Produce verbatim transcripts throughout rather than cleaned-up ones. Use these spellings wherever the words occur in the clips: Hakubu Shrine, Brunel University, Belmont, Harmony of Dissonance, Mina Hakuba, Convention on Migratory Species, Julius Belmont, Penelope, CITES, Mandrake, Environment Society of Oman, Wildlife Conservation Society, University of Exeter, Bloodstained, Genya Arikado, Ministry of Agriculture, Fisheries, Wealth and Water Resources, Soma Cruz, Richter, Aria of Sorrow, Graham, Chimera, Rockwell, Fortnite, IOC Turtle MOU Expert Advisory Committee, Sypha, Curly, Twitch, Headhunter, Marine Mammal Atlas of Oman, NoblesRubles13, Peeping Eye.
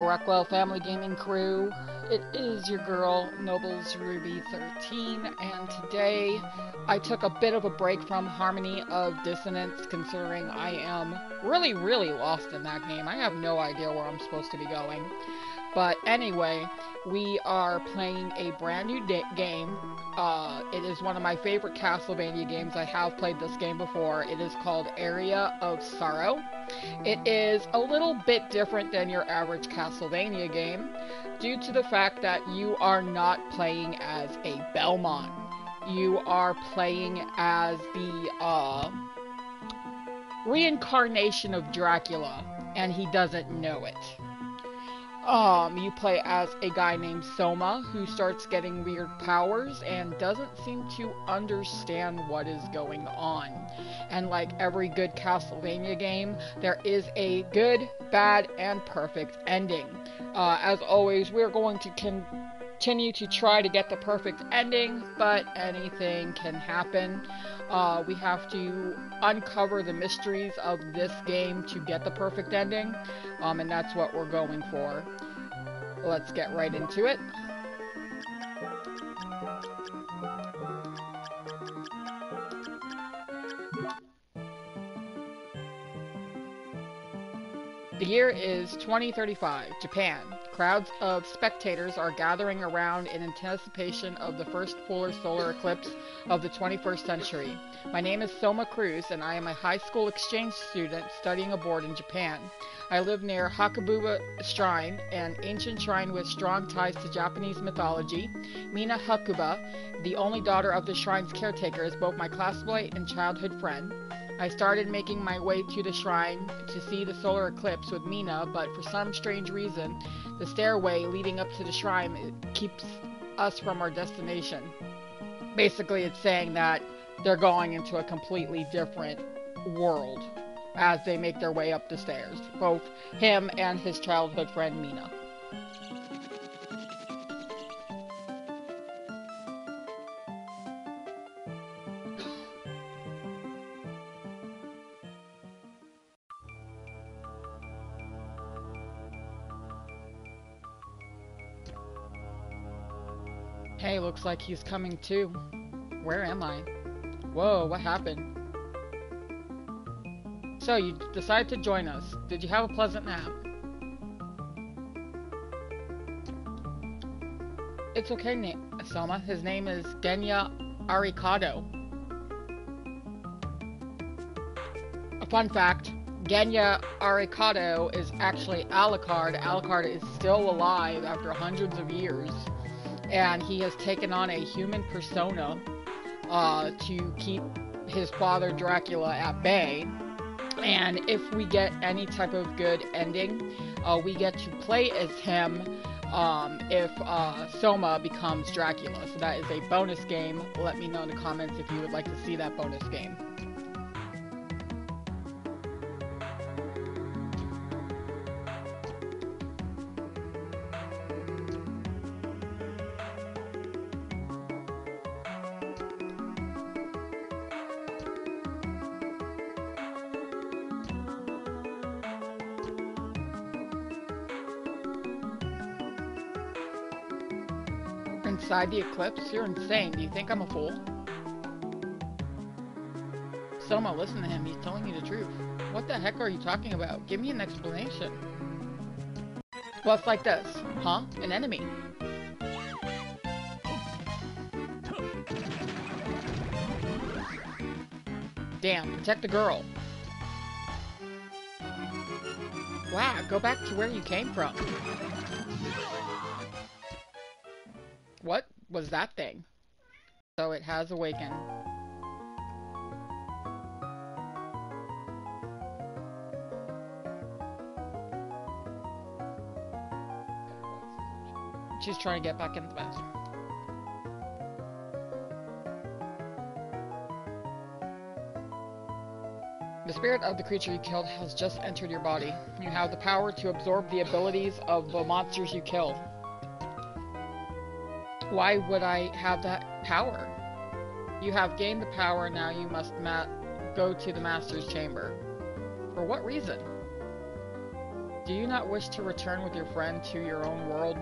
Rockwell Family Gaming Crew, it is your girl Nobles Ruby thirteen, and today I took a bit of a break from Harmony of Dissonance considering I am really, really lost in that game. I have no idea where I'm supposed to be going. But anyway, we are playing a brand new game. Uh, it is one of my favorite Castlevania games. I have played this game before. It is called Aria of Sorrow. It is a little bit different than your average Castlevania game due to the fact that you are not playing as a Belmont. You are playing as the uh, reincarnation of Dracula, and he doesn't know it. Um, you play as a guy named Soma who starts getting weird powers and doesn't seem to understand what is going on. And like every good Castlevania game, there is a good, bad, and perfect ending. Uh, as always, we're going to con- continue to try to get the perfect ending, but anything can happen. Uh, we have to uncover the mysteries of this game to get the perfect ending, um, and that's what we're going for. Let's get right into it. The year is twenty thirty-five, Japan. Crowds of spectators are gathering around in anticipation of the first full solar eclipse of the twenty-first century. My name is Soma Cruz, and I am a high school exchange student studying abroad in Japan. I live near Hakubu Shrine, an ancient shrine with strong ties to Japanese mythology. Mina Hakuba, the only daughter of the shrine's caretaker, is both my classmate and childhood friend. I started making my way to the shrine to see the solar eclipse with Mina, but for some strange reason, the stairway leading up to the shrine keeps us from our destination. Basically, it's saying that they're going into a completely different world as they make their way up the stairs, both him and his childhood friend Mina. Hey, looks like he's coming too. Where am I? Whoa, what happened? So, you decided to join us. Did you have a pleasant nap? It's okay, Na Selma. His name is Genya Arikado. A fun fact, Genya Arikado is actually Alucard. Alucard is still alive after hundreds of years. And he has taken on a human persona uh, to keep his father Dracula at bay. And if we get any type of good ending, uh, we get to play as him um, if uh, Soma becomes Dracula. So that is a bonus game. Let me know in the comments if you would like to see that bonus game. Inside the eclipse? You're insane. Do you think I'm a fool? Soma, listen to him. He's telling you the truth. What the heck are you talking about? Give me an explanation. Well, it's like this. Huh? An enemy. Damn, protect the girl. Wow, go back to where you came from. What was that thing? So it has awakened. She's trying to get back in the bathroom. The spirit of the creature you killed has just entered your body. You have the power to absorb the abilities of the monsters you kill. Why would I have that power? You have gained the power, now you must ma- go to the Master's Chamber. For what reason? Do you not wish to return with your friend to your own world?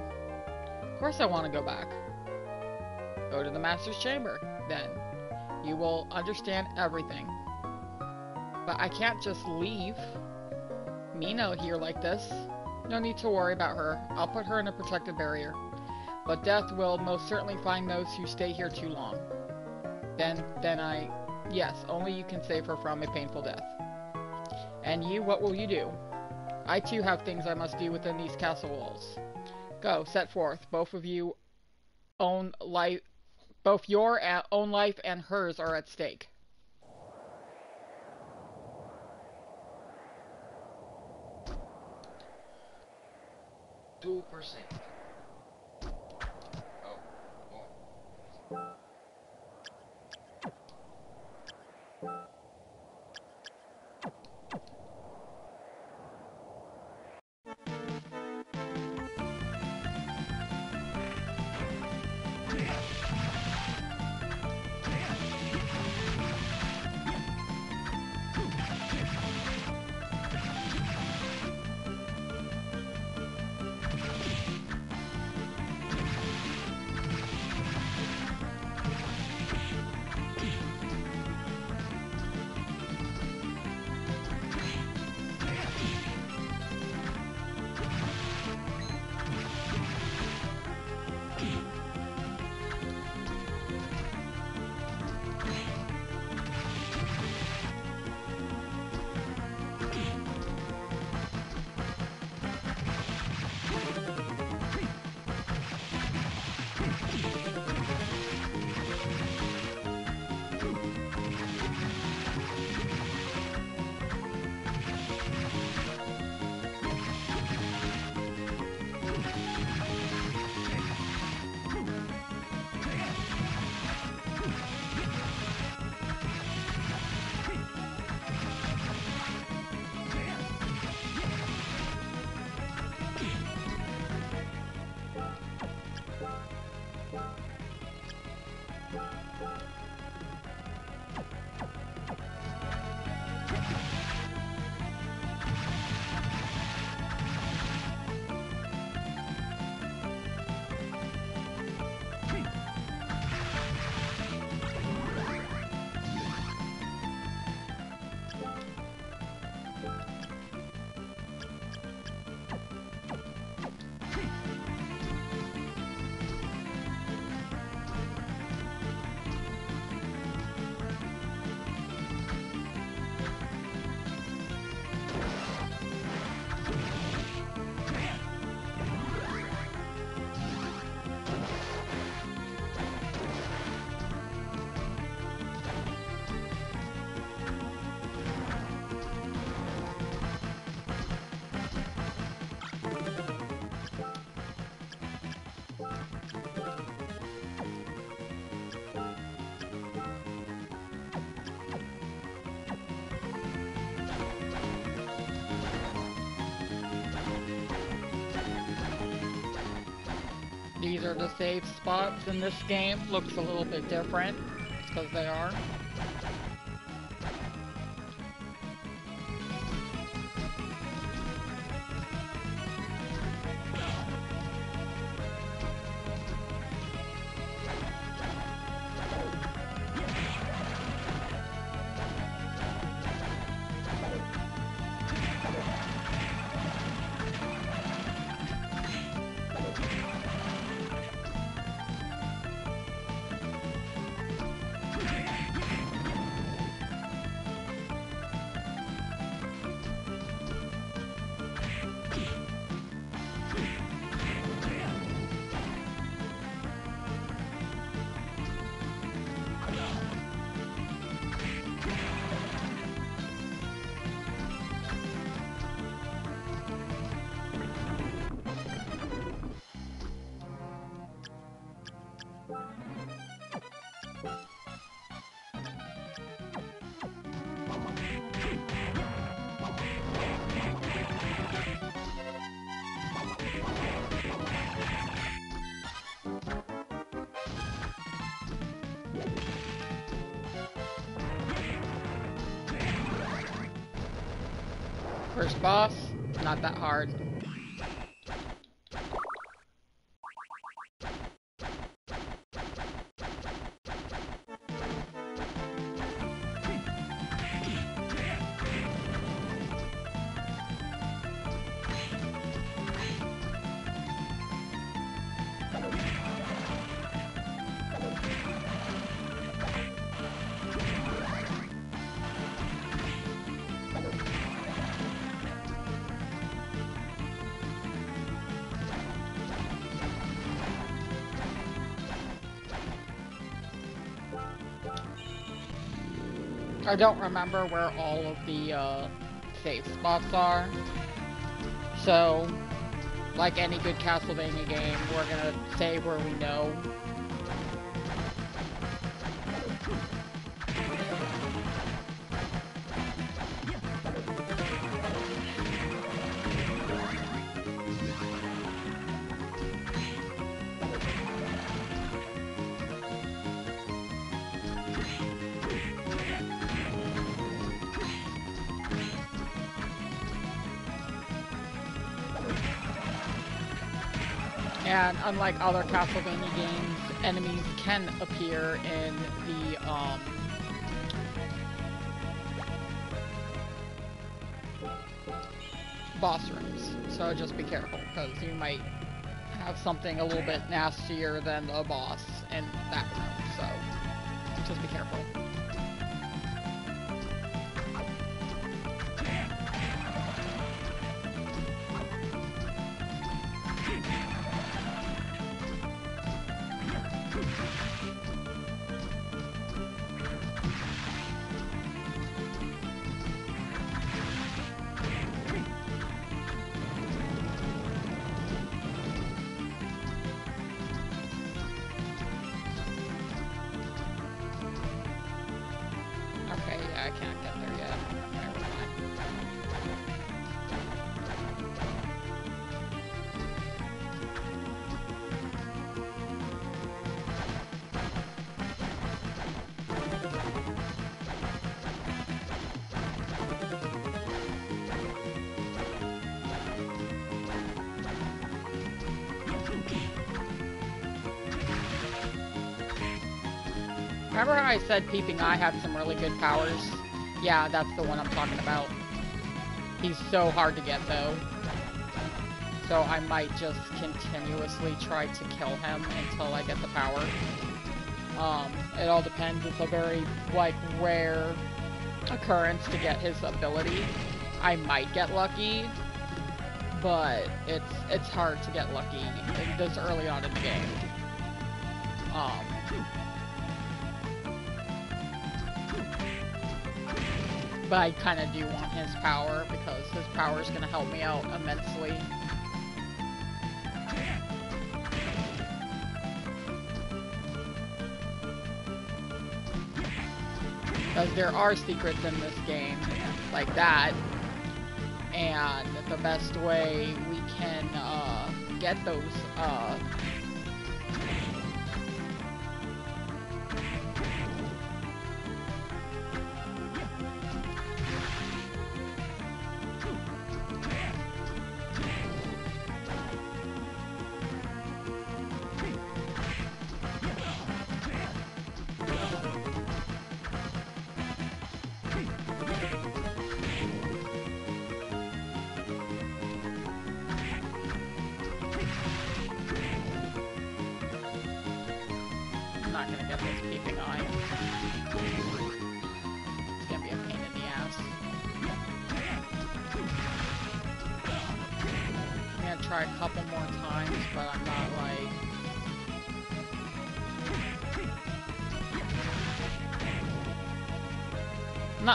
Of course I want to go back. Go to the Master's Chamber, then. You will understand everything. But I can't just leave Mina here like this. No need to worry about her. I'll put her in a protective barrier. But death will most certainly find those who stay here too long. Then, then I... Yes, only you can save her from a painful death. And you, what will you do? I too have things I must do within these castle walls. Go, set forth. Both of you own life... Both your own life and hers are at stake. Two percent. These are the save spots in this game. Looks a little bit different, because they are. First boss, not that hard. I don't remember where all of the uh, safe spots are. So, like any good Castlevania game, we're gonna save where we know. And unlike other Castlevania games, enemies can appear in the, um... boss rooms. So just be careful, because you might have something a little bit nastier than the boss in that room, so just be careful. Remember how I said Peeping Eye had some really good powers? Yeah, that's the one I'm talking about. He's so hard to get, though. So I might just continuously try to kill him until I get the power. Um, it all depends. It's a very, like, rare occurrence to get his ability. I might get lucky, but it's, it's hard to get lucky this early on in the game. Um... But I kind of do want his power, because his power is going to help me out immensely. Because there are secrets in this game like that, and the best way we can uh, get those uh,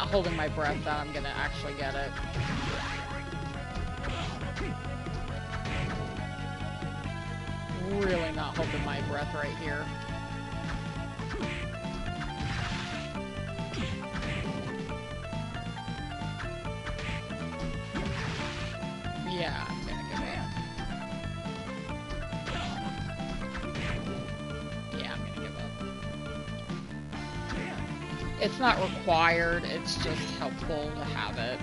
holding my breath that I'm gonna actually get it. Really not holding my breath right here. Yeah, I'm gonna give up. Yeah, I'm gonna give up. It's not required, it's just helpful to have it.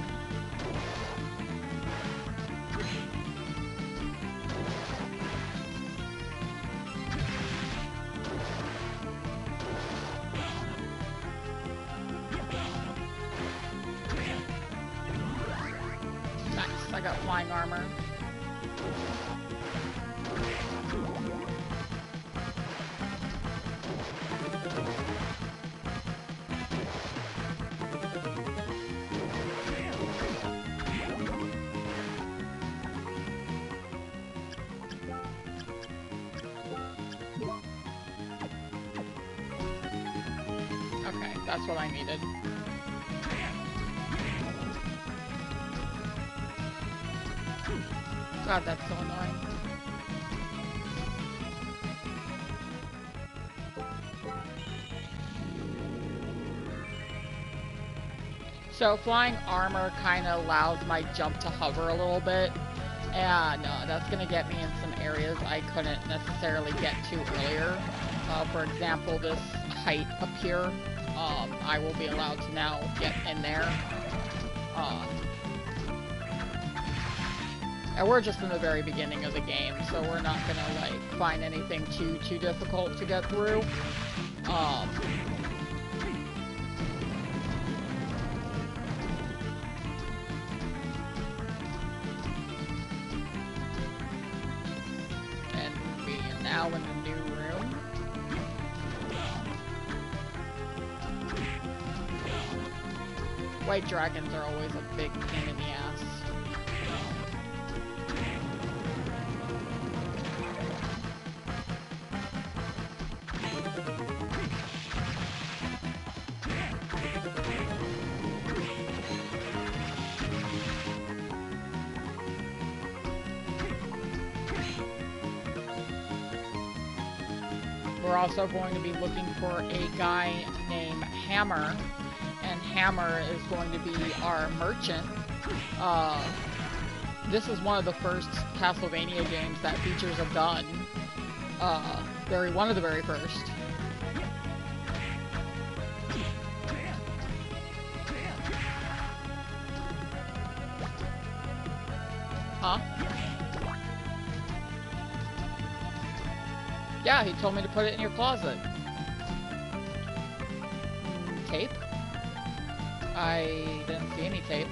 Nice, I got flying armor. God, that's so annoying. So flying armor kind of allows my jump to hover a little bit, and uh, that's going to get me in some areas I couldn't necessarily get to earlier. Uh, for example, this height up here, um, I will be allowed to now get in there. Uh, and we're just in the very beginning of the game, so we're not going to like find anything too, too difficult to get through. Um, in the new room. White dragons are always a big pain in the ass. We're also going to be looking for a guy named Hammer, and Hammer is going to be our merchant. Uh, this is one of the first Castlevania games that features a gun. Uh, very one of the very first. Huh? Yeah, he told me to put it in your closet. Tape? I didn't see any tape.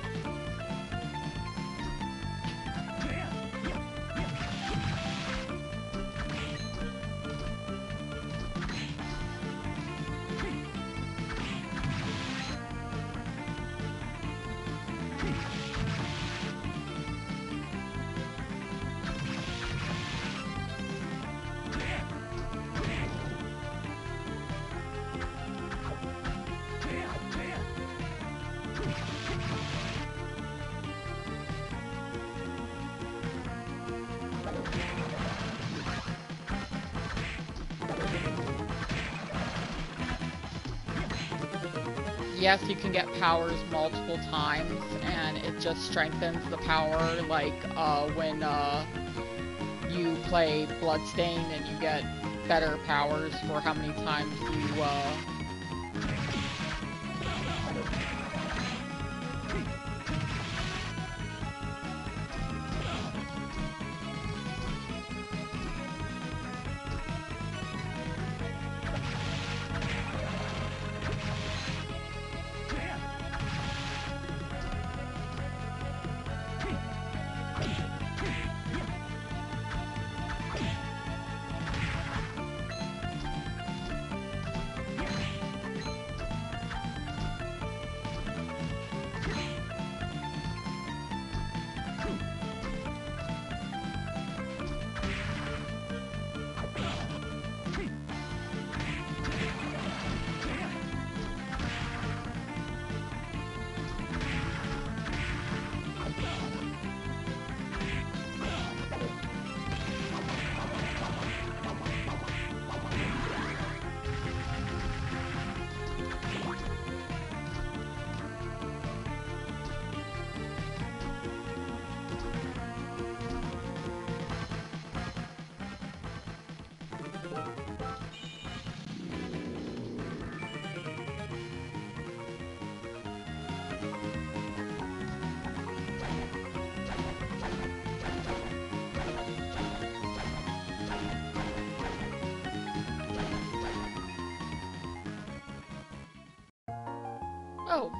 Yes, you can get powers multiple times, and it just strengthens the power, like uh, when uh, you play Bloodstained and you get better powers for how many times you uh,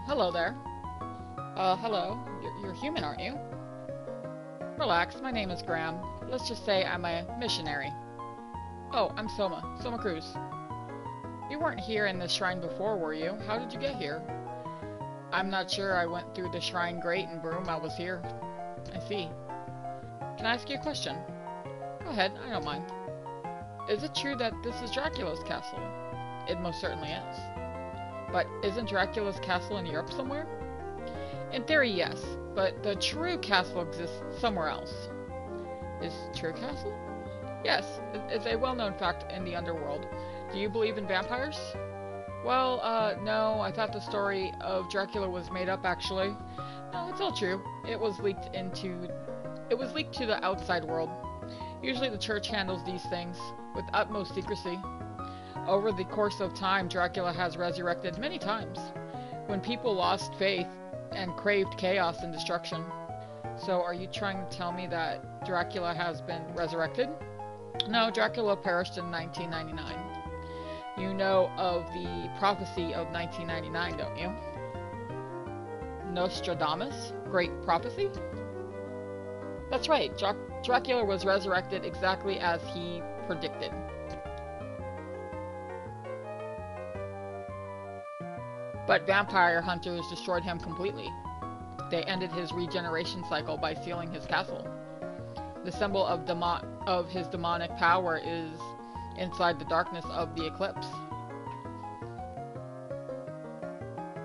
Hello there. Uh, hello. You're, you're human, aren't you? Relax, my name is Graham. Let's just say I'm a missionary. Oh, I'm Soma. Soma Cruz. You weren't here in this shrine before, were you? How did you get here? I'm not sure. I went through the shrine grate and broom. I was here. I see. Can I ask you a question? Go ahead. I don't mind. Is it true that this is Dracula's castle? It most certainly is. But isn't Dracula's castle in Europe somewhere? In theory, yes, but the true castle exists somewhere else. is Tyrcastle? Yes, it's a well-known fact in the underworld. Do you believe in vampires? Well, uh, no, I thought the story of Dracula was made up, actually. No, it's all true. It was leaked into... It was leaked to the outside world. Usually the church handles these things with utmost secrecy. Over the course of time, Dracula has resurrected many times, when people lost faith and craved chaos and destruction. So are you trying to tell me that Dracula has been resurrected? No, Dracula perished in nineteen ninety-nine. You know of the prophecy of nineteen ninety-nine, don't you? Nostradamus? Great prophecy? That's right, Dr- Dracula was resurrected exactly as he predicted. But vampire hunters destroyed him completely. They ended his regeneration cycle by sealing his castle. The symbol of, demo of his demonic power is inside the darkness of the eclipse.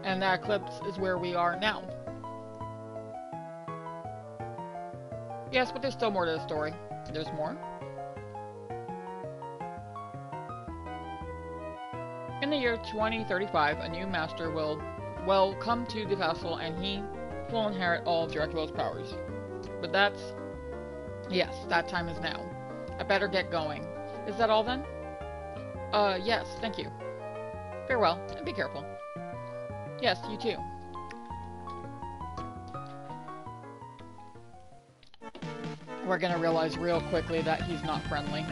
And that eclipse is where we are now. Yes, but there's still more to the story. There's more. In the year twenty thirty-five, a new master will, well, come to the castle, and he will inherit all of Dracula's powers. But that's... Yes, that time is now. I better get going. Is that all, then? Uh, yes, thank you. Farewell, and be careful. Yes, you too. We're gonna realize real quickly that he's not friendly.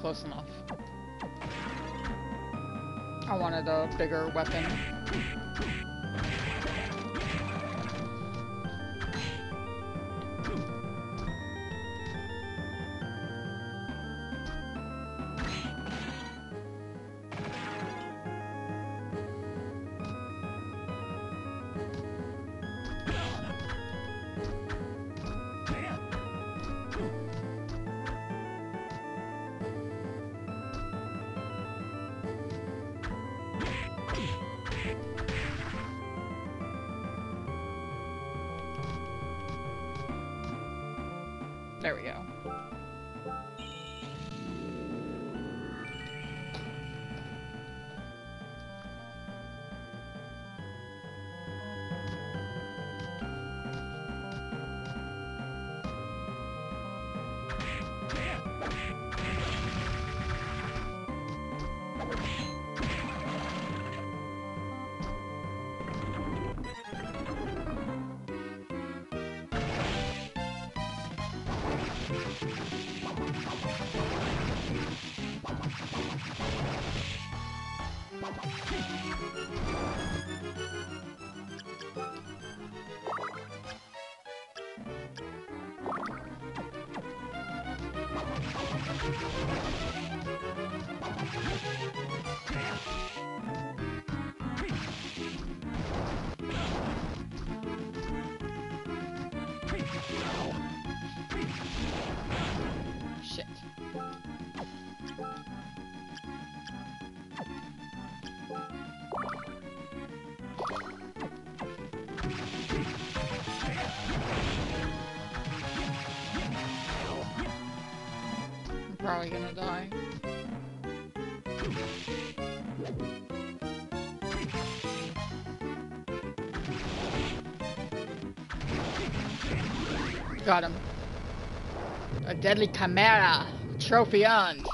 Close enough. I wanted a bigger weapon. There we go. Probably gonna die. Got him. A deadly chimera. Trophy earned.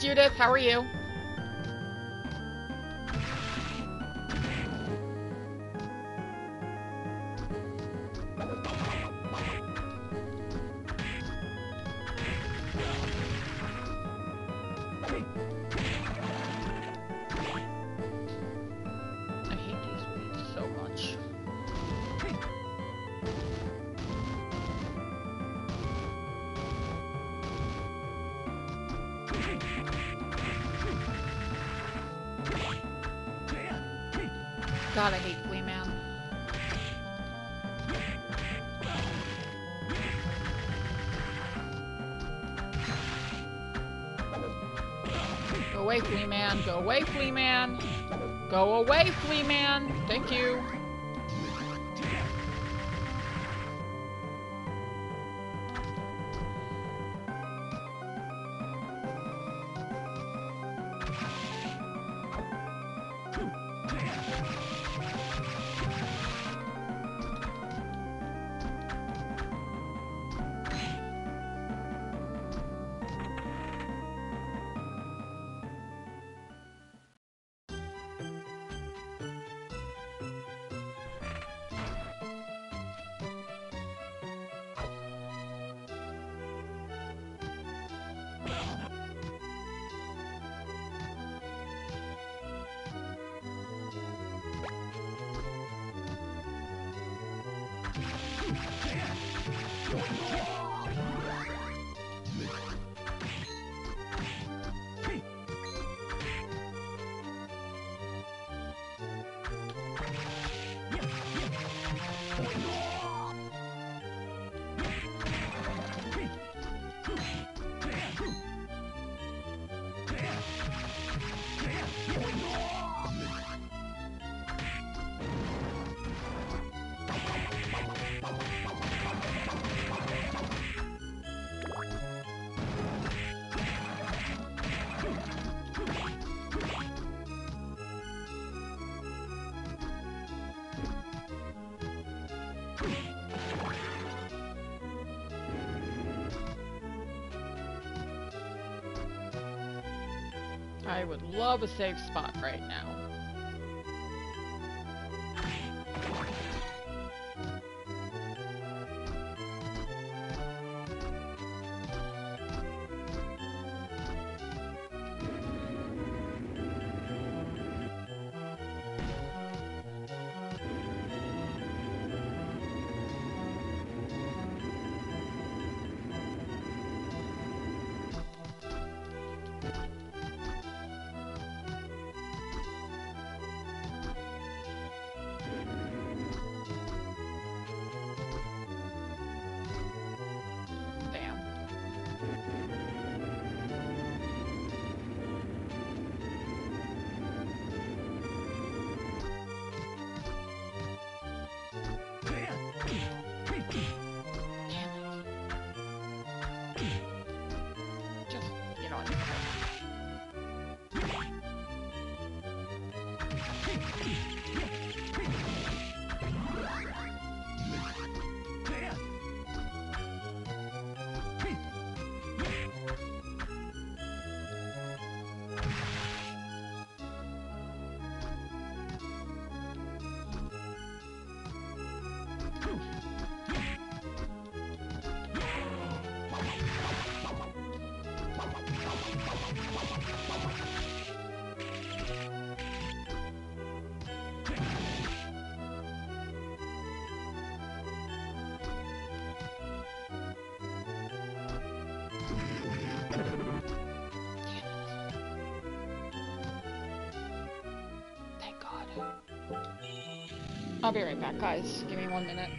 Judith, how are you? I would love a safe spot right now. I'll be right back, guys. Give me one minute.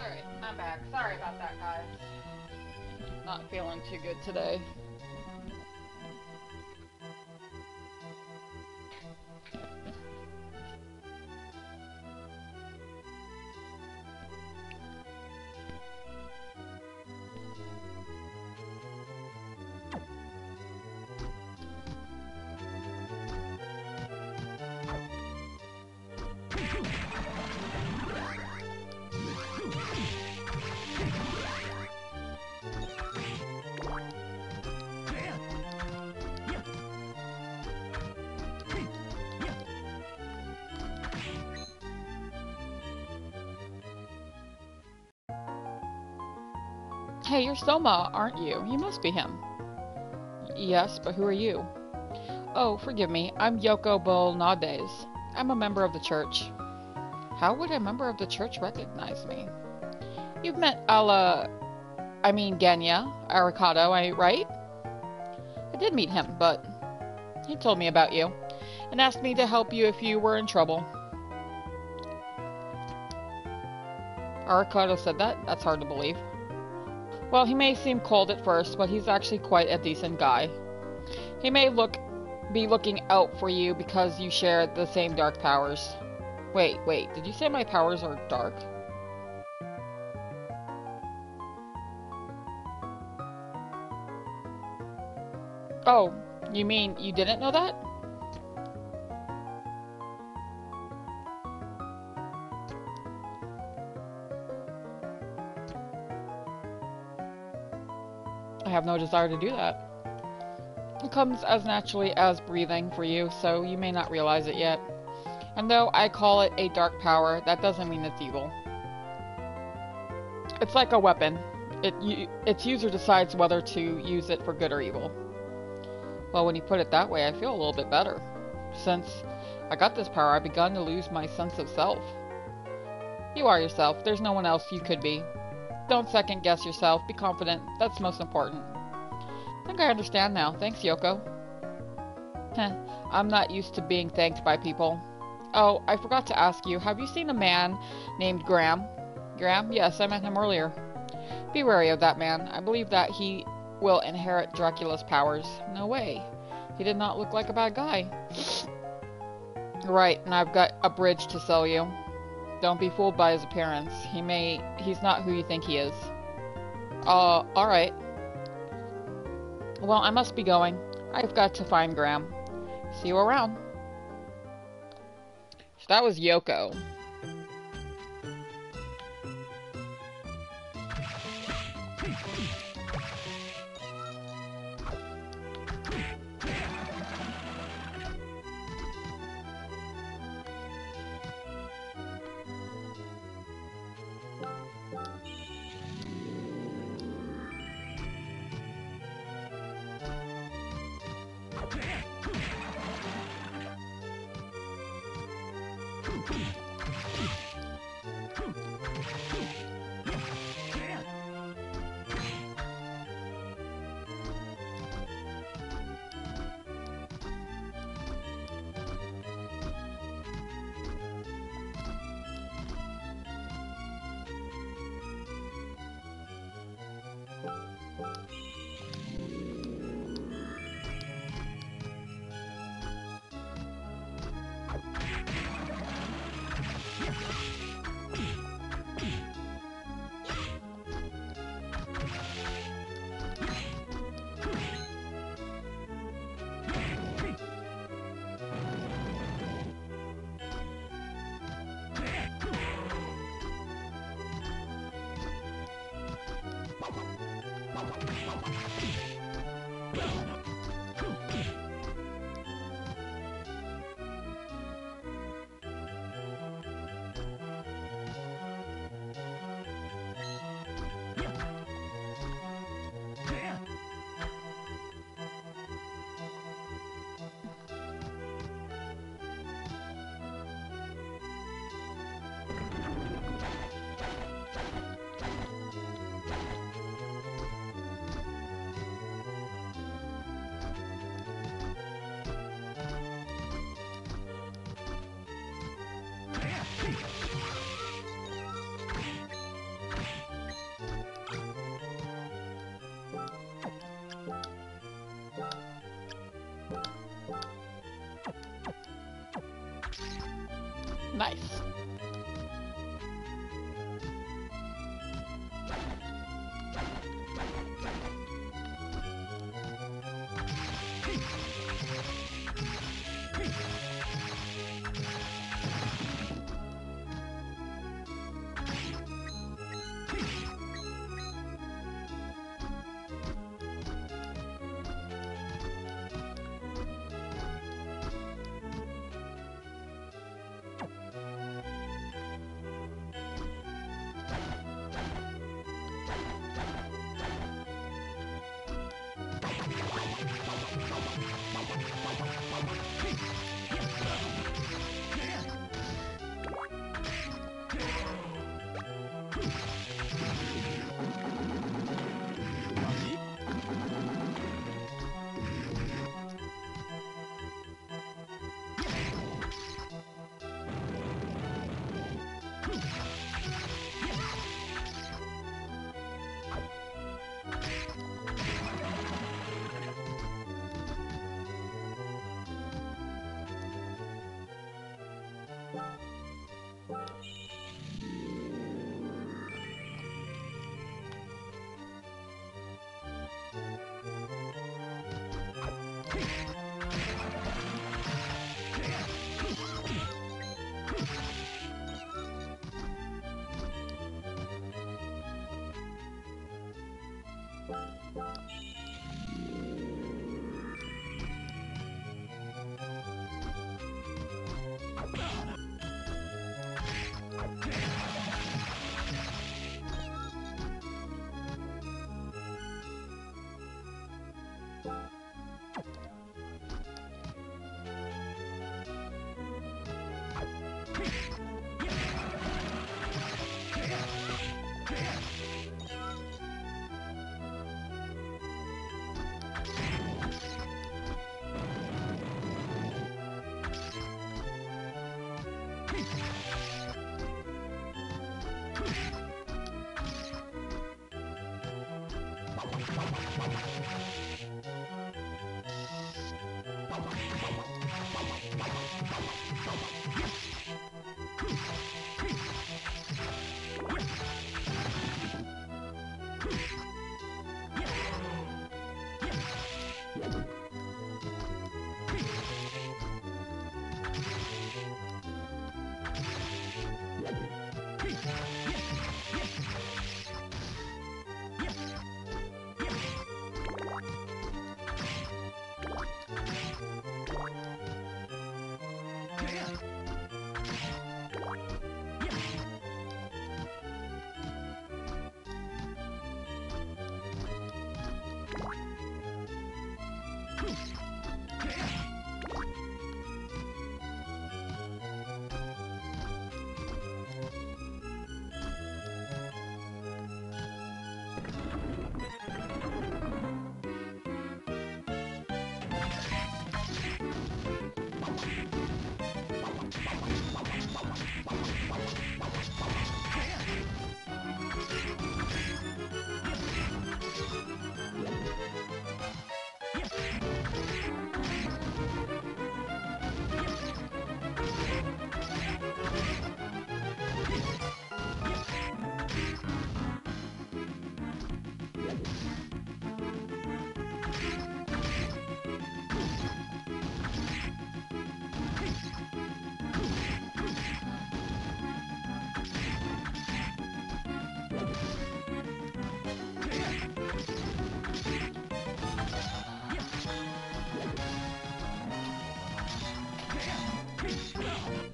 Alright, I'm back. Sorry about that, guys. Not feeling too good today. Hey, you're Soma, aren't you? You must be him. Yes, but who are you? Oh, forgive me. I'm Yoko Belnades. I'm a member of the church. How would a member of the church recognize me? You've met Ala... I mean, Genya Arikado, right? I did meet him, but he told me about you and asked me to help you if you were in trouble. Arikado said that? That's hard to believe. Well, he may seem cold at first, but he's actually quite a decent guy. He may look... be looking out for you because you share the same dark powers. Wait, wait, did you say my powers are dark? Oh, you mean you didn't know that? I have no desire to do that. It comes as naturally as breathing for you, so you may not realize it yet. And though I call it a dark power, that doesn't mean it's evil. It's like a weapon. It, you, its user decides whether to use it for good or evil. Well, when you put it that way, I feel a little bit better. Since I got this power, I've begun to lose my sense of self. You are yourself. There's no one else you could be. Don't second guess yourself. Be confident. That's most important. I think I understand now. Thanks, Yoko. Heh. I'm not used to being thanked by people. Oh, I forgot to ask you. Have you seen a man named Graham? Graham? Yes, I met him earlier. Be wary of that man. I believe that he... will inherit Dracula's powers. No way. He did not look like a bad guy. Right, and I've got a bridge to sell you. Don't be fooled by his appearance. He may... he's not who you think he is. Uh, alright. Well, I must be going. I've got to find Graham. See you around. So that was Yoko. Nice.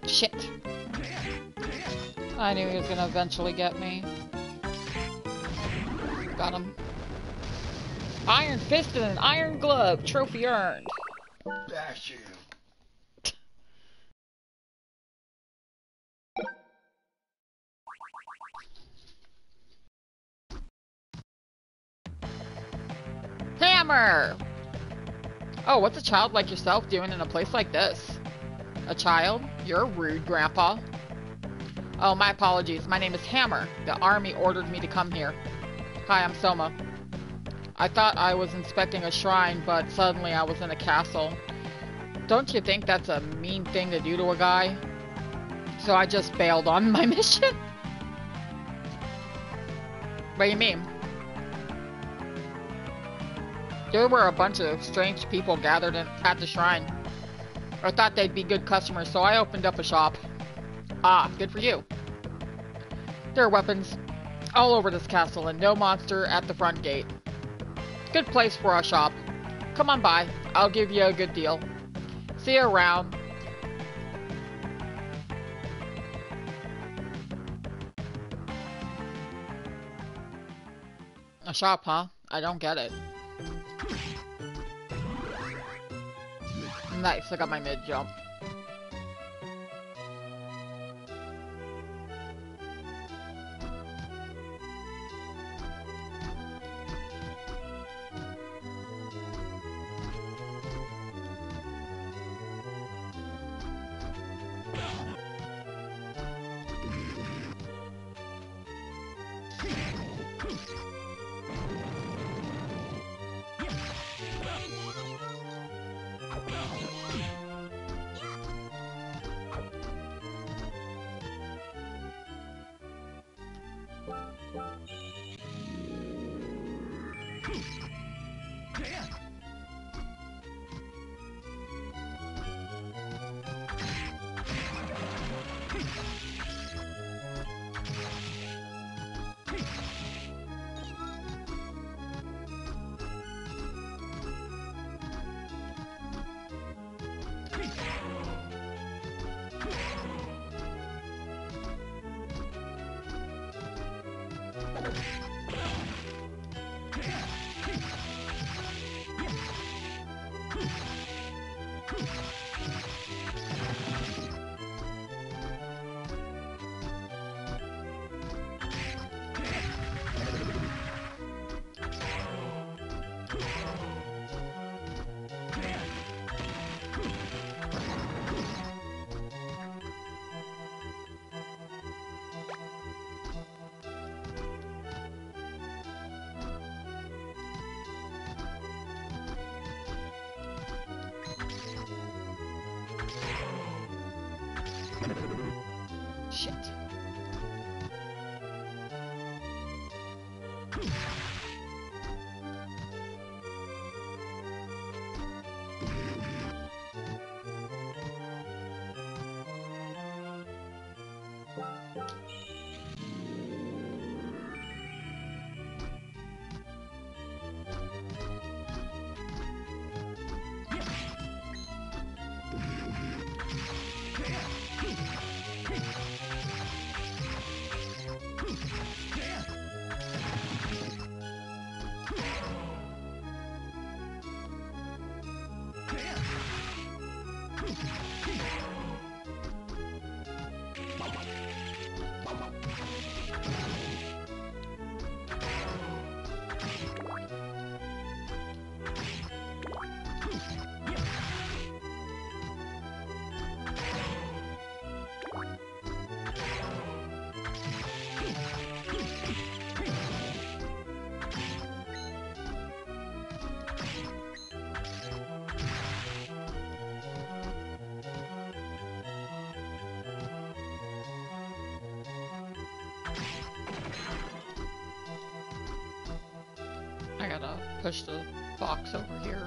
Shit. I knew he was gonna eventually get me. Got him. Iron Fist and an Iron Glove. Trophy earned. Dash you. Hammer! Oh, what's a child like yourself doing in a place like this? A child? You're rude, Grandpa. Oh, my apologies. My name is Hammer. The army ordered me to come here. Hi, I'm Soma. I thought I was inspecting a shrine, but suddenly I was in a castle. Don't you think that's a mean thing to do to a guy? So I just bailed on my mission. What do you mean? There were a bunch of strange people gathered in, at the shrine. I thought they'd be good customers, so I opened up a shop. Ah, good for you. There are weapons all over this castle and no monster at the front gate. Good place for a shop. Come on by. I'll give you a good deal. See you around. A shop, huh? I don't get it. Nice, I got my mid-jump. Push the box over here.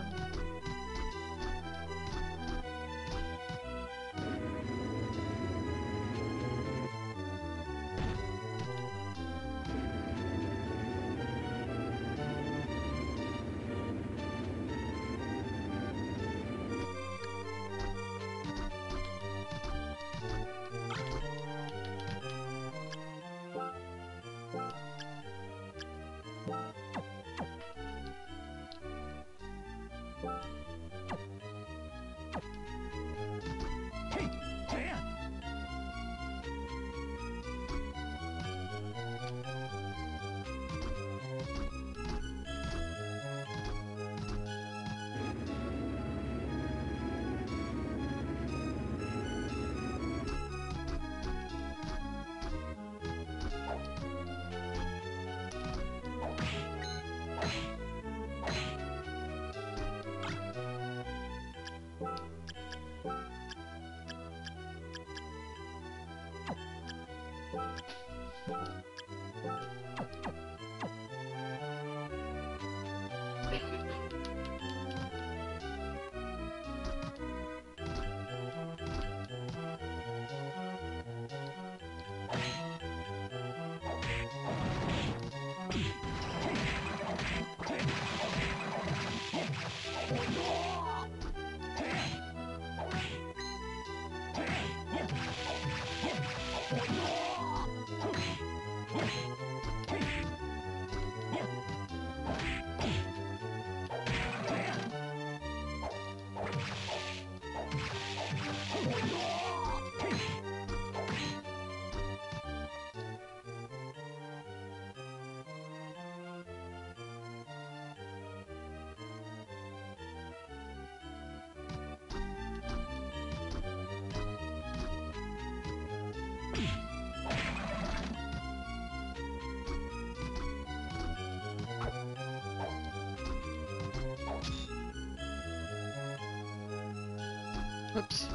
Oops.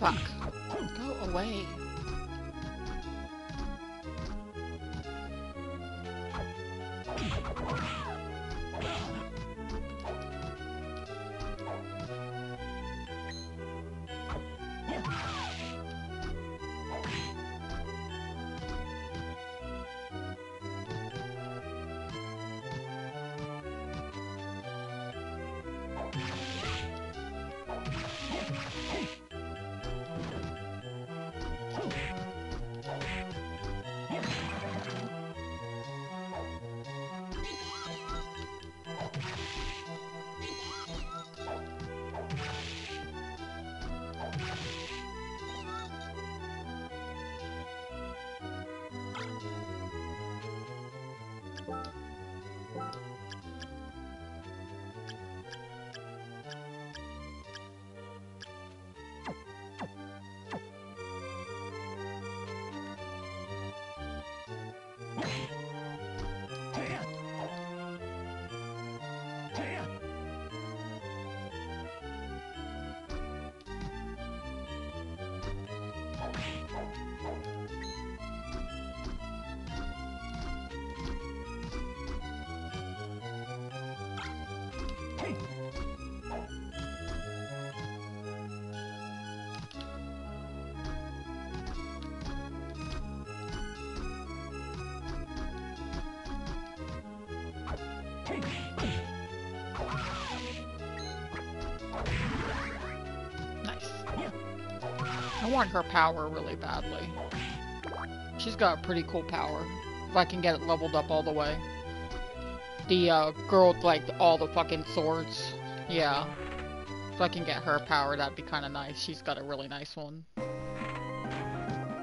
Fuck. Go away. I want her power really badly. She's got a pretty cool power. If I can get it leveled up all the way. The uh, girl with like all the fucking swords. Yeah. If I can get her power, that'd be kind of nice. She's got a really nice one.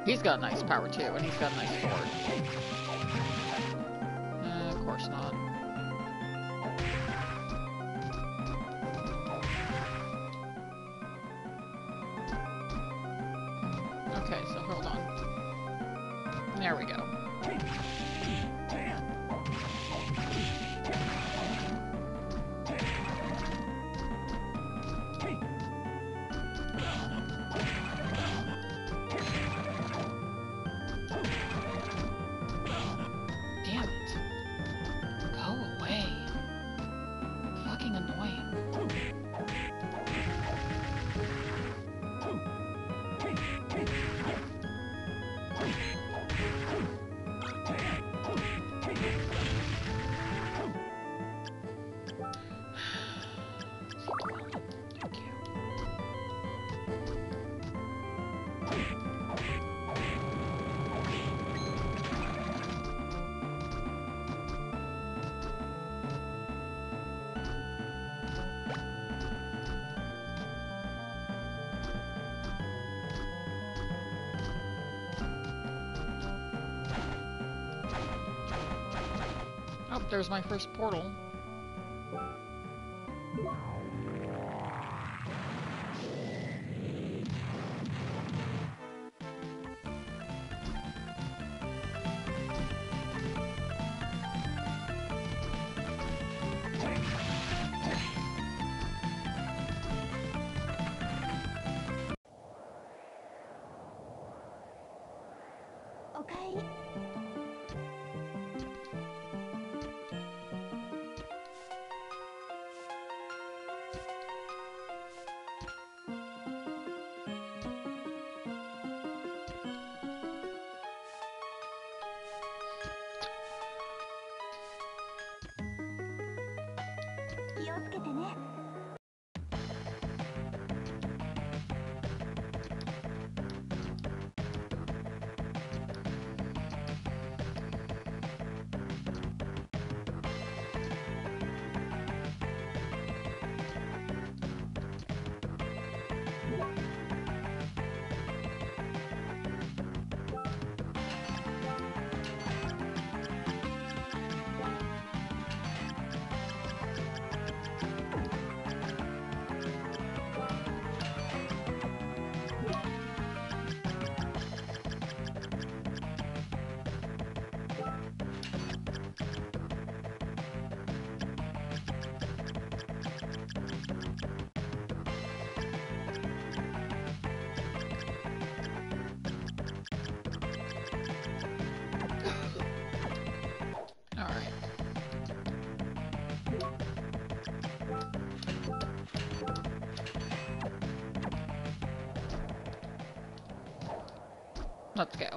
He's got a nice power too, and he's got a nice sword. Uh, of course not. There's my first portal. Let's go.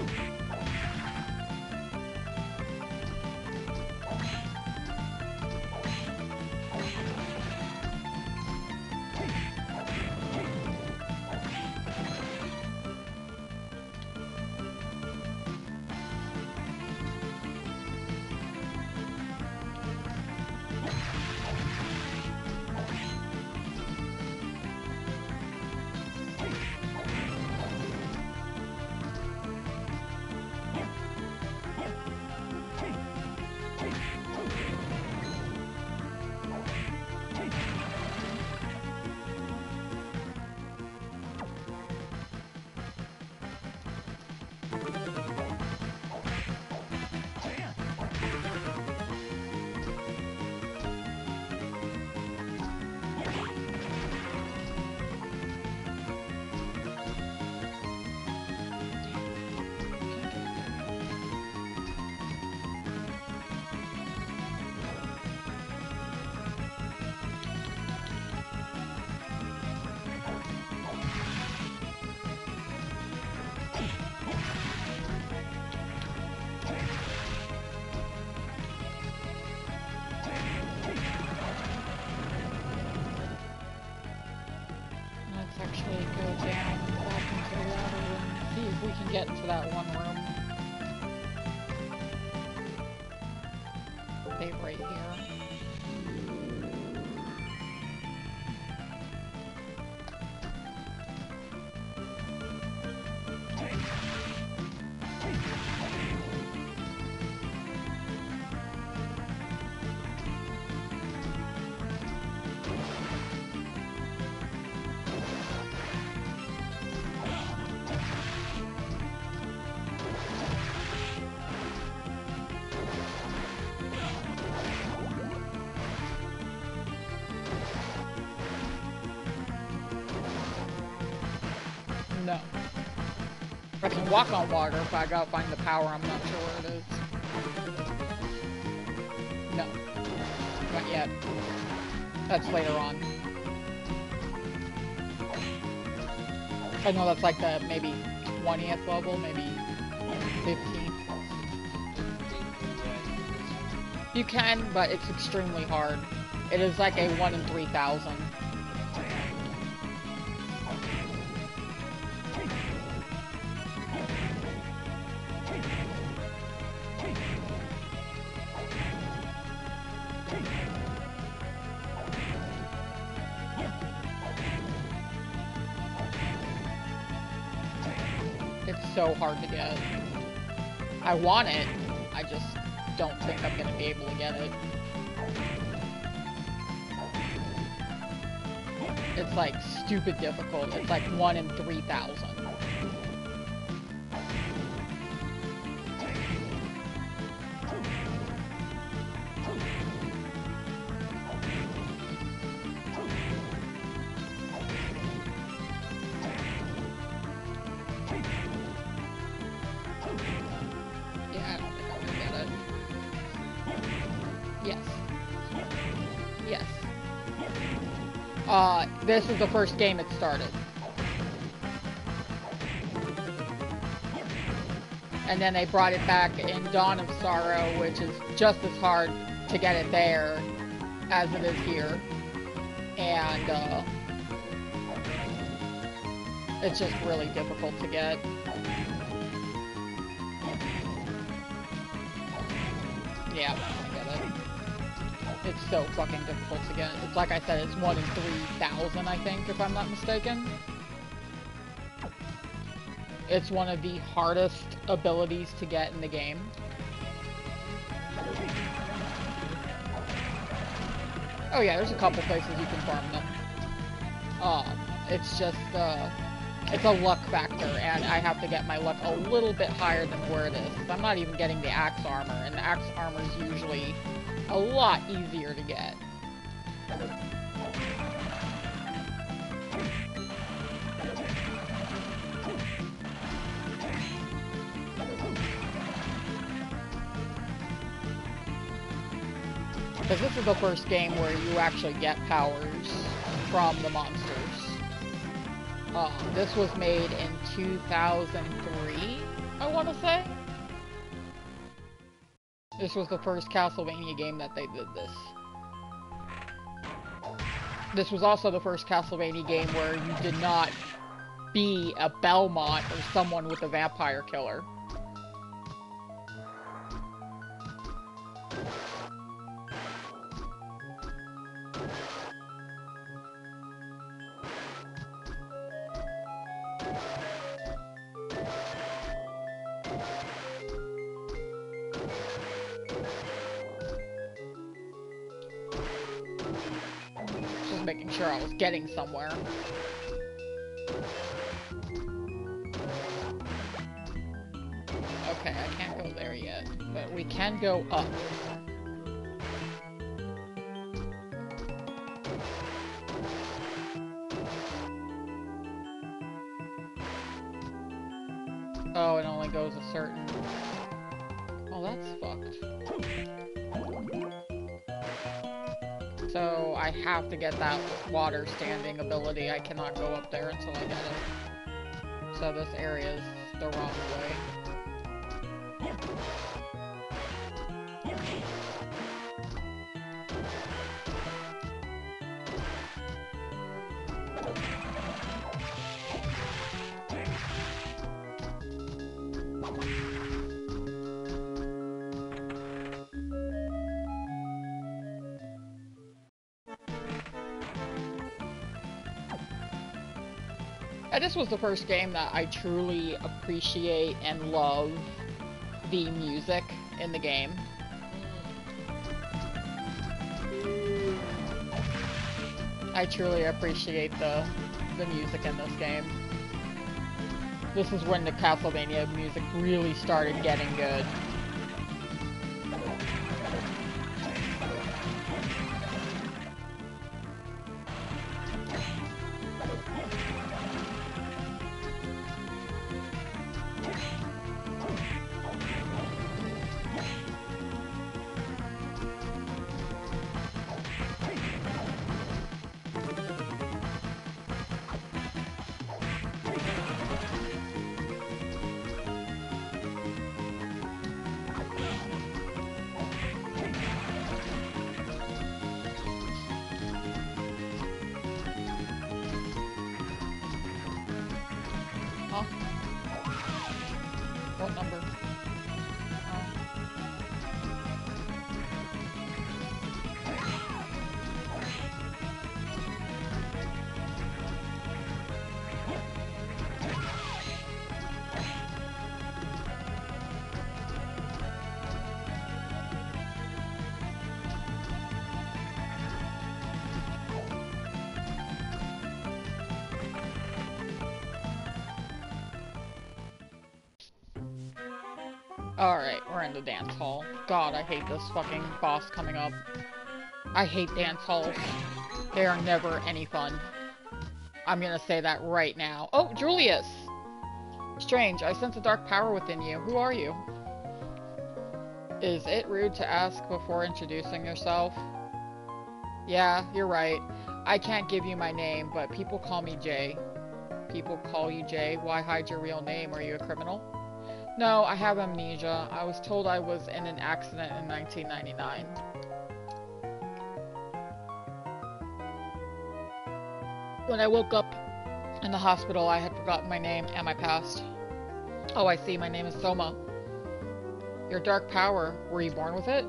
Okay. get to that one room. They right walk on water, if I gotta find the power, I'm not sure where it is. No. Not yet. That's later on. I know that's like the maybe twentieth level, maybe fifteenth. You can, but it's extremely hard. It is like a one in three thousand. Hard to get. I want it, I just don't think I'm gonna be able to get it. It's like stupid difficult. It's like one in three thousand. This is the first game it started. And then they brought it back in Dawn of Sorrow, which is just as hard to get it there as it is here. And uh, it's just really difficult to get. Yeah, I get it. It's so fucking difficult to get. It's like I said, it's one in three thousand, I think, if I'm not mistaken. It's one of the hardest abilities to get in the game. Oh yeah, there's a couple places you can farm them. Uh, it's just, uh, it's a luck factor, and I have to get my luck a little bit higher than where it is. 'Cause I'm not even getting the axe armor, and the axe armor is usually a lot easier to get. Because this is the first game where you actually get powers from the monsters. Uh, this was made in two thousand three, I want to say. This was the first Castlevania game that they did this. This was also the first Castlevania game where you did not be a Belmont or someone with a vampire killer. Getting somewhere. Okay, I can't go there yet, but we can go up. Oh, it only goes a certain... Oh, that's fucked. So... I have to get that water standing ability. I cannot go up there until I get it. So this area is the wrong way. And this was the first game that I truly appreciate and love the music in the game. I truly appreciate the, the music in this game. This is when the Castlevania music really started getting good. Dance hall. God, I hate this fucking boss coming up. I hate dance halls. They are never any fun. I'm gonna say that right now. Oh, Julius! Strange, I sense a dark power within you. Who are you? Is it rude to ask before introducing yourself? Yeah, you're right. I can't give you my name, but people call me Jay. People call you Jay? Why hide your real name? Are you a criminal? No, I have amnesia. I was told I was in an accident in nineteen ninety-nine. When I woke up in the hospital, I had forgotten my name and my past. Oh, I see. My name is Soma. Your dark power, were you born with it?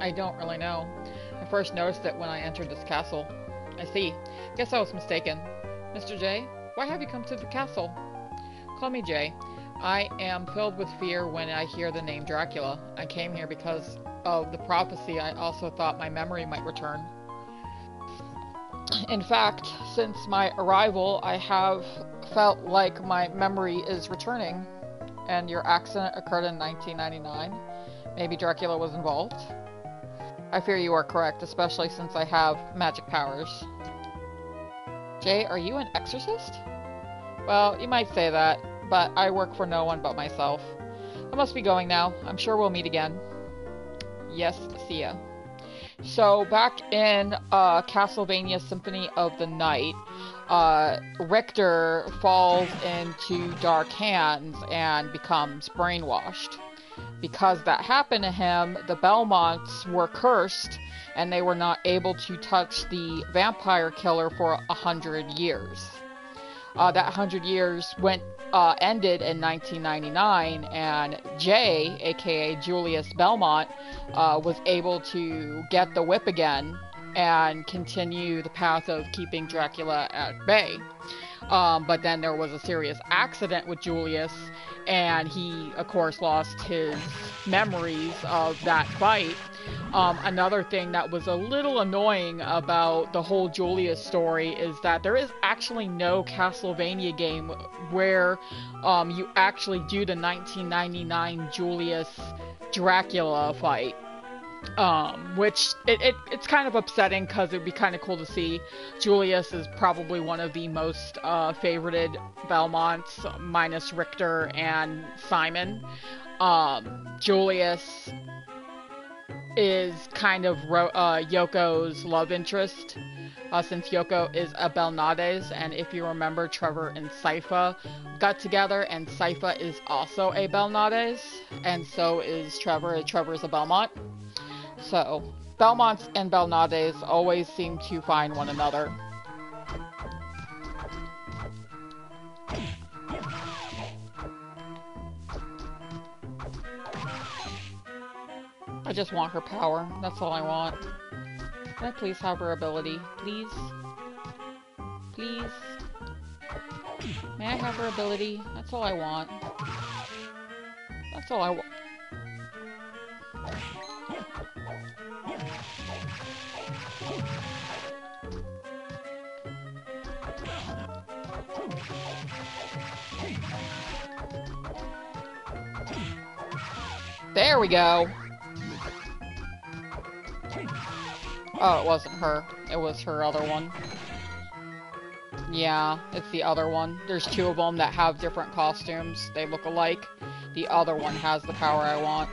I don't really know. I first noticed it when I entered this castle. I see. Guess I was mistaken. Mister J, why have you come to the castle? Call me Jay. I am filled with fear when I hear the name Dracula. I came here because of the prophecy. I also thought my memory might return. In fact, since my arrival, I have felt like my memory is returning. And your accident occurred in nineteen ninety-nine. Maybe Dracula was involved? I fear you are correct, especially since I have magic powers. Jay, are you an exorcist? Well, you might say that. But I work for no one but myself. I must be going now. I'm sure we'll meet again. Yes, see ya. So back in uh, Castlevania Symphony of the Night, uh, Richter falls into dark hands and becomes brainwashed. Because that happened to him, the Belmonts were cursed and they were not able to touch the vampire killer for a hundred years. Uh, that hundred years went uh, ended in nineteen ninety-nine, and Jay, aka Julius Belmont, uh, was able to get the whip again and continue the path of keeping Dracula at bay. Um, but then there was a serious accident with Julius, and he, of course, lost his memories of that fight. Um, another thing that was a little annoying about the whole Julius story is that there is actually no Castlevania game where um, you actually do the nineteen ninety-nine Julius Dracula fight. Um, which it, it it's kind of upsetting because it'd be kind of cool to see. Julius is probably one of the most uh, favorited Belmonts, minus Richter and Simon. Um, Julius is kind of uh, Yoko's love interest, uh, since Yoko is a Belnades, and if you remember, Trevor and Sypha got together, and Sypha is also a Belnades, and so is Trevor. Trevor is a Belmont. So, Belmonts and Belnades always seem to find one another. I just want her power. That's all I want. Can I please have her ability? Please? Please? May I have her ability? That's all I want. That's all I want. There we go! Oh, it wasn't her. It was her other one. Yeah, it's the other one. There's two of them that have different costumes. They look alike. The other one has the power I want.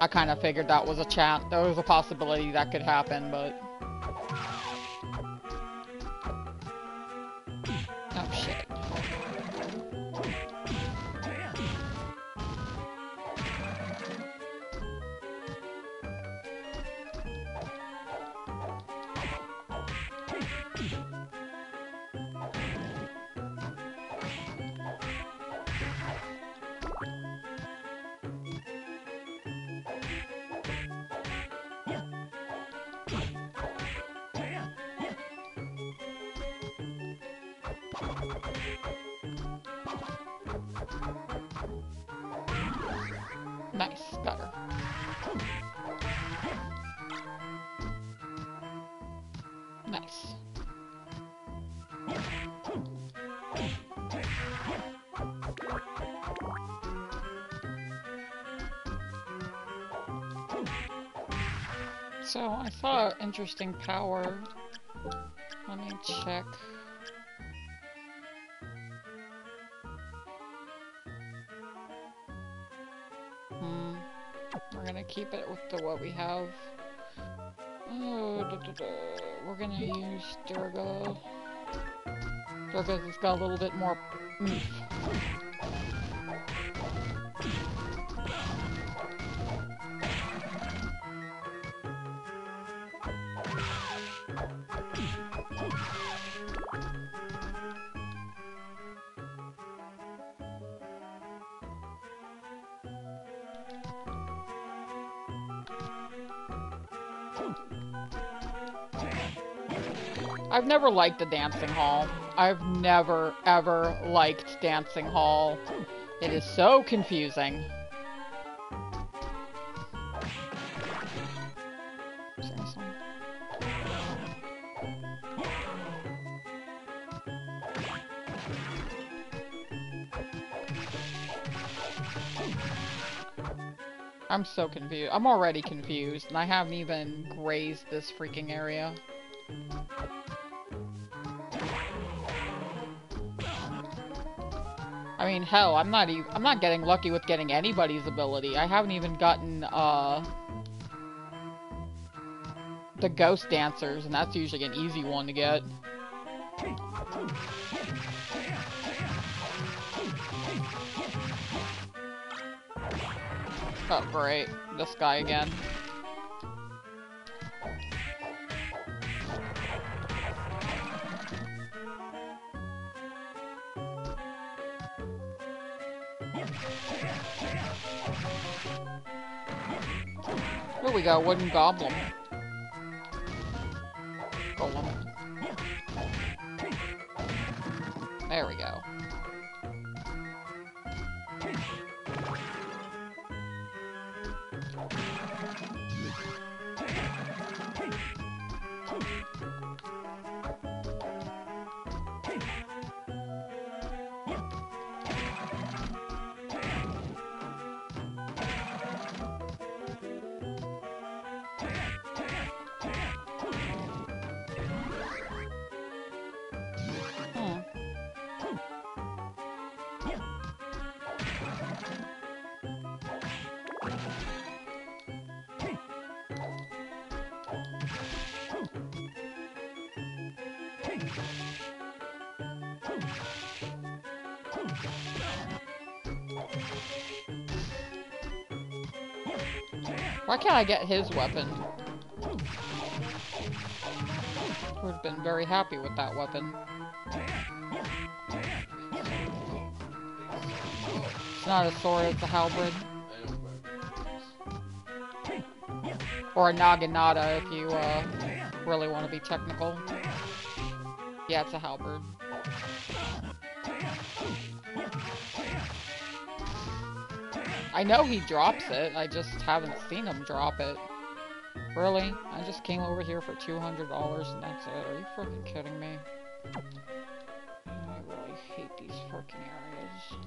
I kind of figured that was a chat. There was a possibility that could happen, but... Oh, shit. Nice, better. Nice. So, I saw an interesting power. Let me check. Keep it with the what we have. Oh, da, da, da. We're gonna use Durga. Durga's got a little bit more oomph. I've never liked the dancing hall. I've never, ever liked dancing hall. It is so confusing. I'm so confused. I'm already confused, and I haven't even grazed this freaking area. I mean, hell, I'm not even, I'm not getting lucky with getting anybody's ability. I haven't even gotten, uh... the Ghost Dancers, and that's usually an easy one to get. Oh, great. This guy again. Here we go, wooden goblin. Golem. There we go. Why can't I get his weapon? I would have been very happy with that weapon. It's not a sword, it's a halberd. Or a naginata if you uh, really want to be technical. Yeah, it's a halberd. I know he drops it, I just haven't seen him drop it. Really? I just came over here for two hundred dollars and that's it? Are you freaking kidding me? I really hate these freaking areas.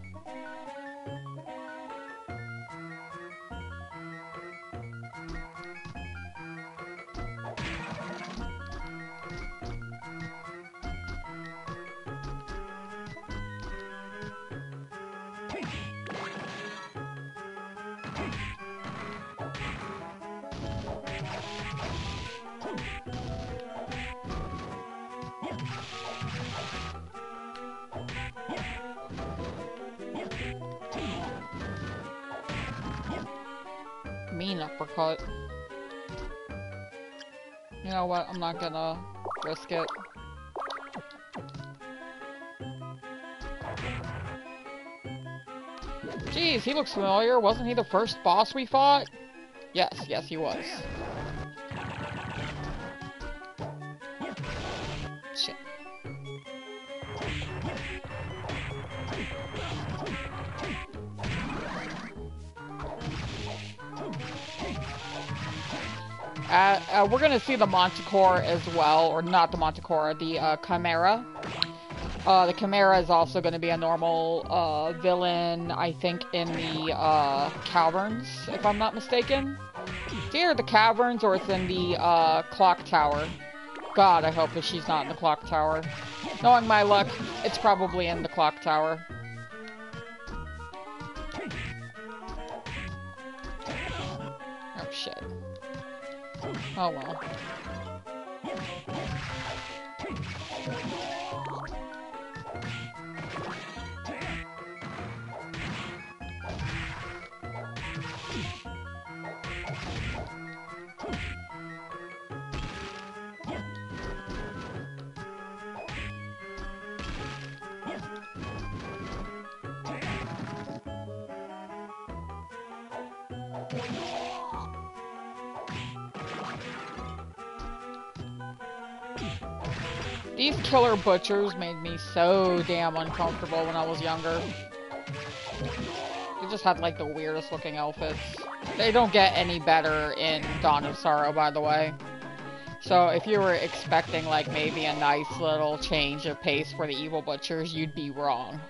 Mean uppercut. You know what? I'm not gonna risk it. Jeez, he looks familiar. Wasn't he the first boss we fought? Yes, yes he was. Shit. Uh, uh, we're gonna see the Manticore as well, or not the Manticore, the uh, Chimera. Uh, the Chimera is also gonna be a normal uh, villain, I think, in the uh, caverns, if I'm not mistaken. It's either the caverns or it's in the uh, clock tower. God, I hope that she's not in the clock tower. Knowing my luck, it's probably in the clock tower. Oh shit. Oh well. These killer butchers made me so damn uncomfortable when I was younger. They just had like the weirdest looking outfits. They don't get any better in Dawn of Sorrow, by the way. So if you were expecting like maybe a nice little change of pace for the evil butchers, you'd be wrong.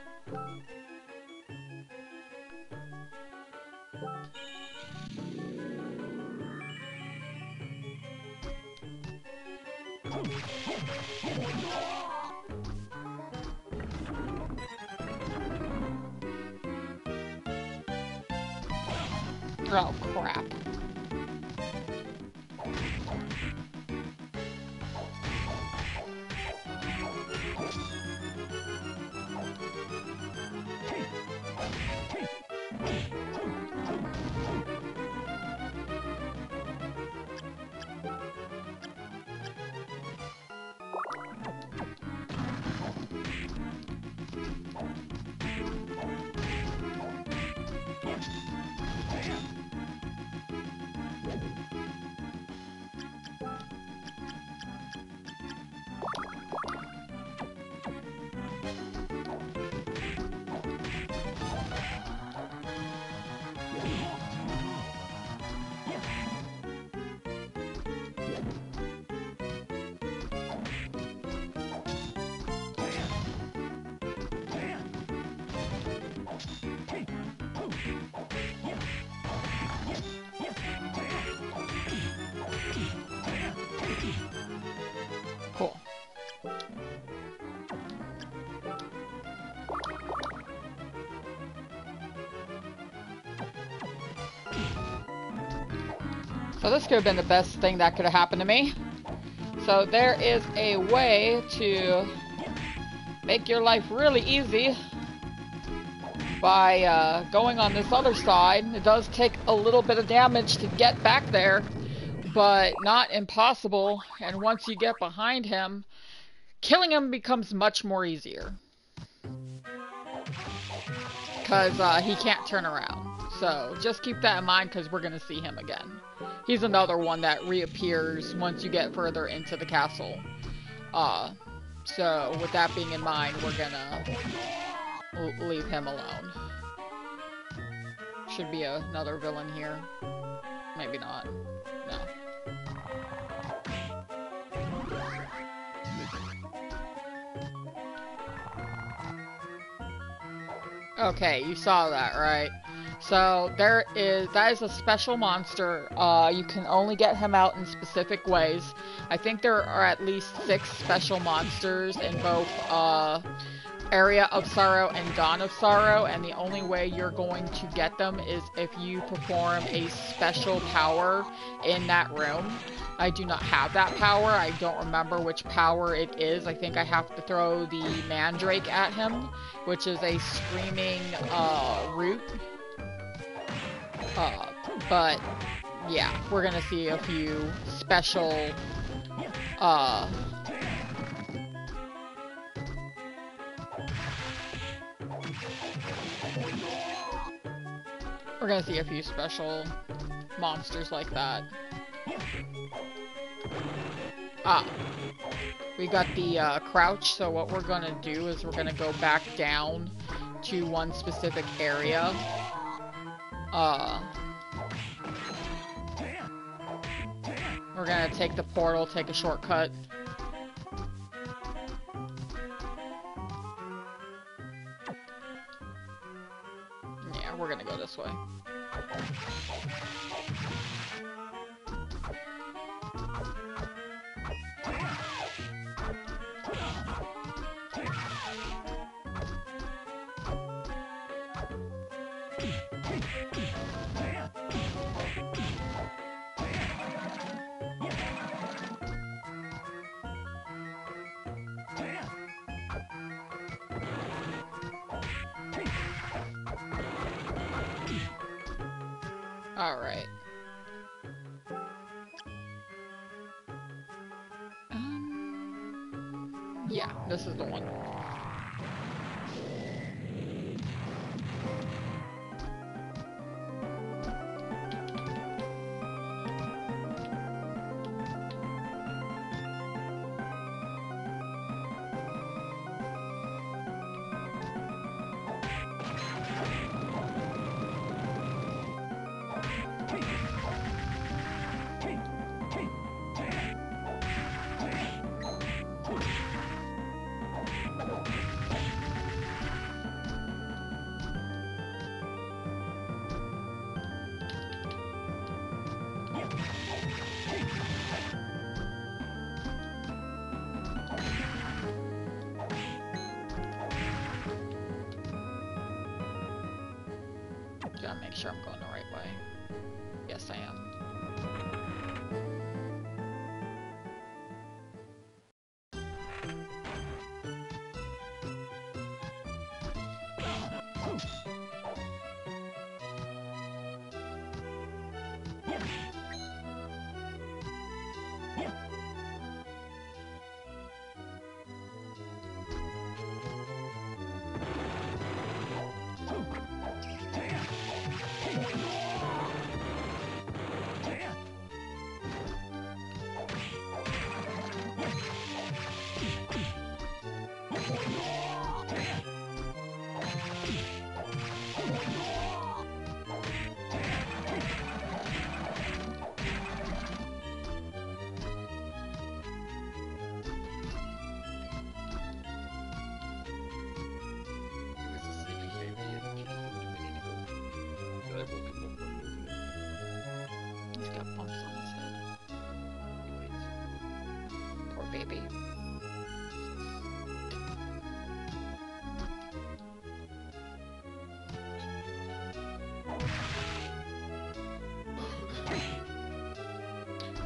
Oh, crap. So this could have been the best thing that could have happened to me. So there is a way to make your life really easy by uh, going on this other side. It does take a little bit of damage to get back there, but not impossible. And once you get behind him, killing him becomes much more easier. Because uh, he can't turn around. So just keep that in mind because we're going to see him again. He's another one that reappears once you get further into the castle. Uh, so with that being in mind, we're gonna leave him alone. should be a, another villain here. Maybe not. No. Okay, you saw that, right? So there is, that is a special monster. Uh, you can only get him out in specific ways. I think there are at least six special monsters in both uh, Aria of Sorrow and Dawn of Sorrow, and the only way you're going to get them is if you perform a special power in that room. I do not have that power. I don't remember which power it is. I think I have to throw the Mandrake at him, which is a screaming uh, root. Uh, but yeah, we're gonna see a few special uh, we're gonna see a few special monsters like that. Ah, we got the uh, crouch, so what we're gonna do is we're gonna go back down to one specific area. Uh, we're gonna take the portal, take a shortcut. Yeah, we're gonna go this way. Alright. Um, yeah, this is the one.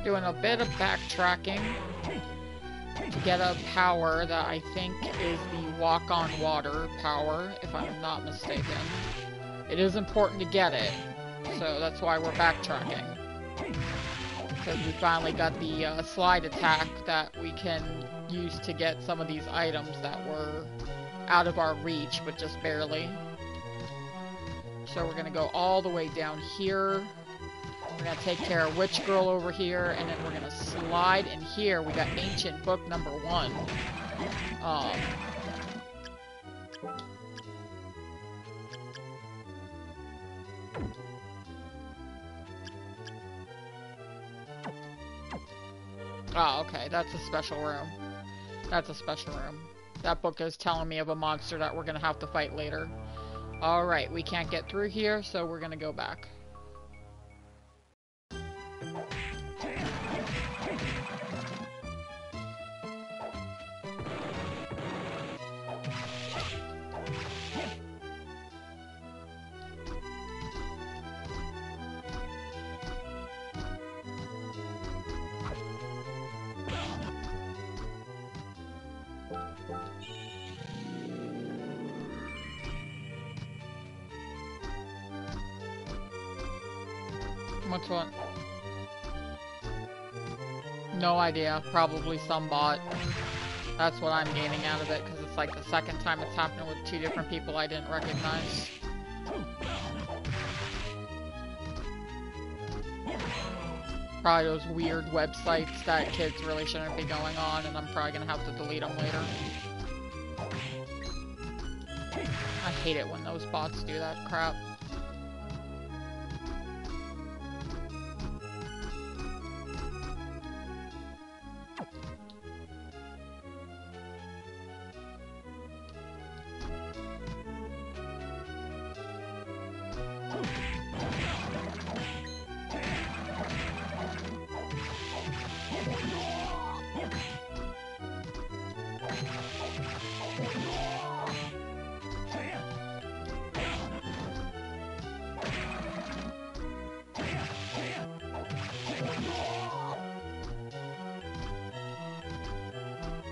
Doing a bit of backtracking to get a power that I think is the walk on water power, if I'm not mistaken. It is important to get it, so that's why we're backtracking. Because we finally got the uh, slide attack that we can use to get some of these items that were out of our reach, but just barely. So we're gonna go all the way down here. We're gonna take care of Witch Girl over here, and then we're gonna slide in here. We got Ancient Book number one. Um, Oh, okay, that's a special room. That's a special room. That book is telling me of a monster that we're gonna have to fight later. Alright, we can't get through here, so we're gonna go back. No idea. Probably some bot. That's what I'm gaining out of it, because it's like the second time it's happened with two different people I didn't recognize. Probably those weird websites that kids really shouldn't be going on, and I'm probably going to have to delete them later. I hate it when those bots do that crap.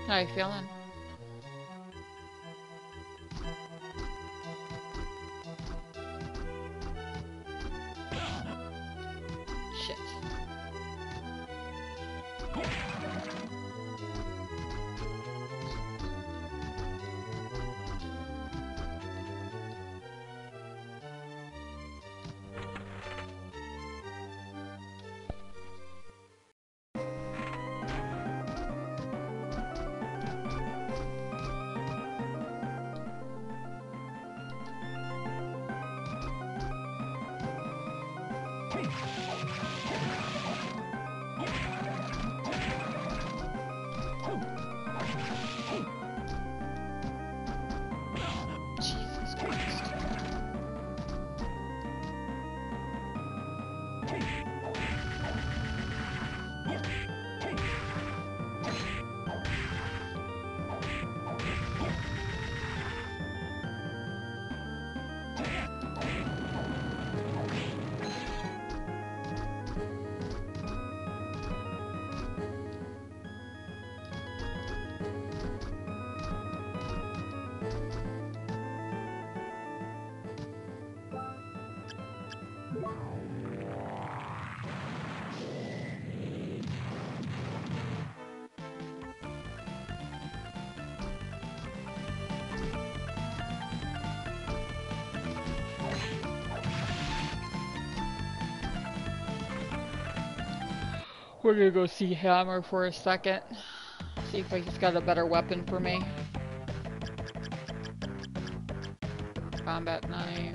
How you feeling? Shit. We're gonna go see Hammer for a second. See if he's got a better weapon for me. Combat knife.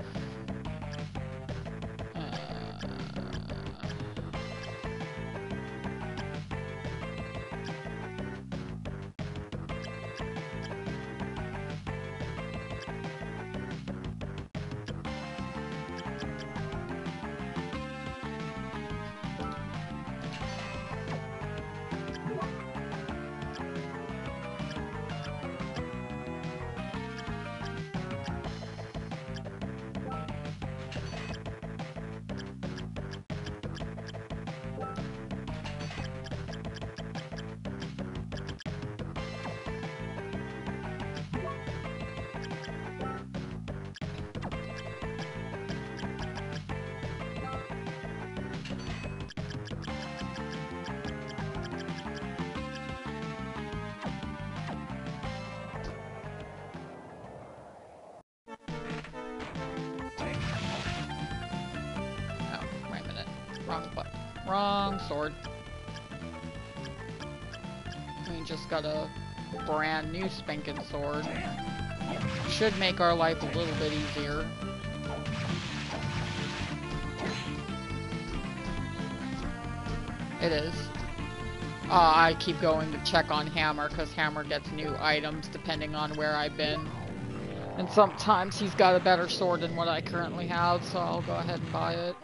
Sword. We just got a brand new spanking sword. Should make our life a little bit easier. It is. Uh, I keep going to check on Hammer, because Hammer gets new items depending on where I've been. And sometimes he's got a better sword than what I currently have, so I'll go ahead and buy it.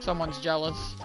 Someone's jealous.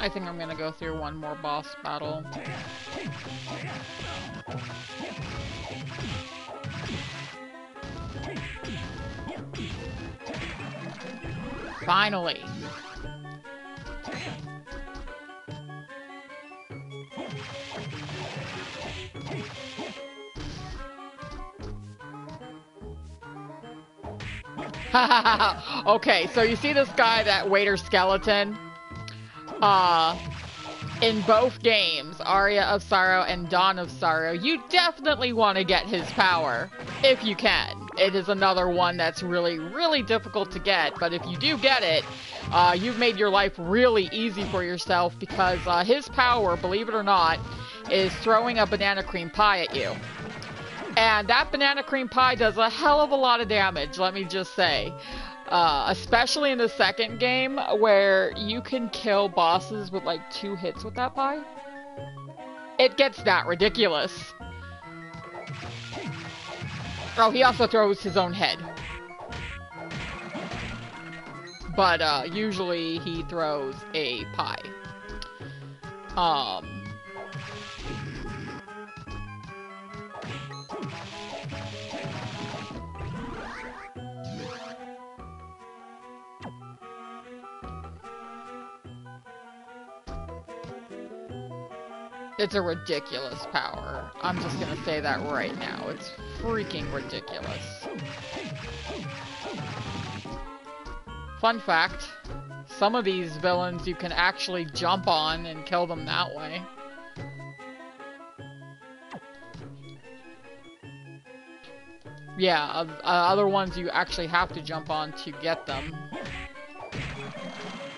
I think I'm gonna go through one more boss battle. Finally! Okay, so you see this guy, that waiter skeleton? Uh, in both games, Aria of Sorrow and Dawn of Sorrow, you definitely want to get his power, if you can. It is another one that's really, really difficult to get, but if you do get it, uh, you've made your life really easy for yourself, because uh, his power, believe it or not, is throwing a banana cream pie at you. And that banana cream pie does a hell of a lot of damage, let me just say. Uh, especially in the second game, where you can kill bosses with like two hits with that pie. It gets that ridiculous. Oh, he also throws his own head. But uh, usually he throws a pie. Um... It's a ridiculous power. I'm just gonna say that right now. It's freaking ridiculous. Fun fact, some of these villains you can actually jump on and kill them that way. Yeah, uh, uh, other ones you actually have to jump on to get them.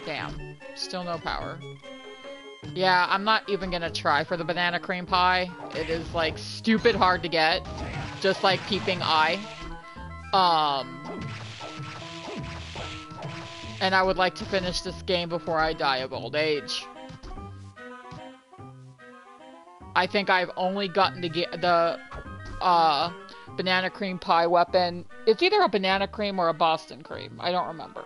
Damn, still no power. Yeah, I'm not even gonna try for the banana cream pie. It is, like, stupid hard to get. Just like Peeping Eye. Um... And I would like to finish this game before I die of old age. I think I've only gotten to get the, uh, banana cream pie weapon. It's either a banana cream or a Boston cream. I don't remember.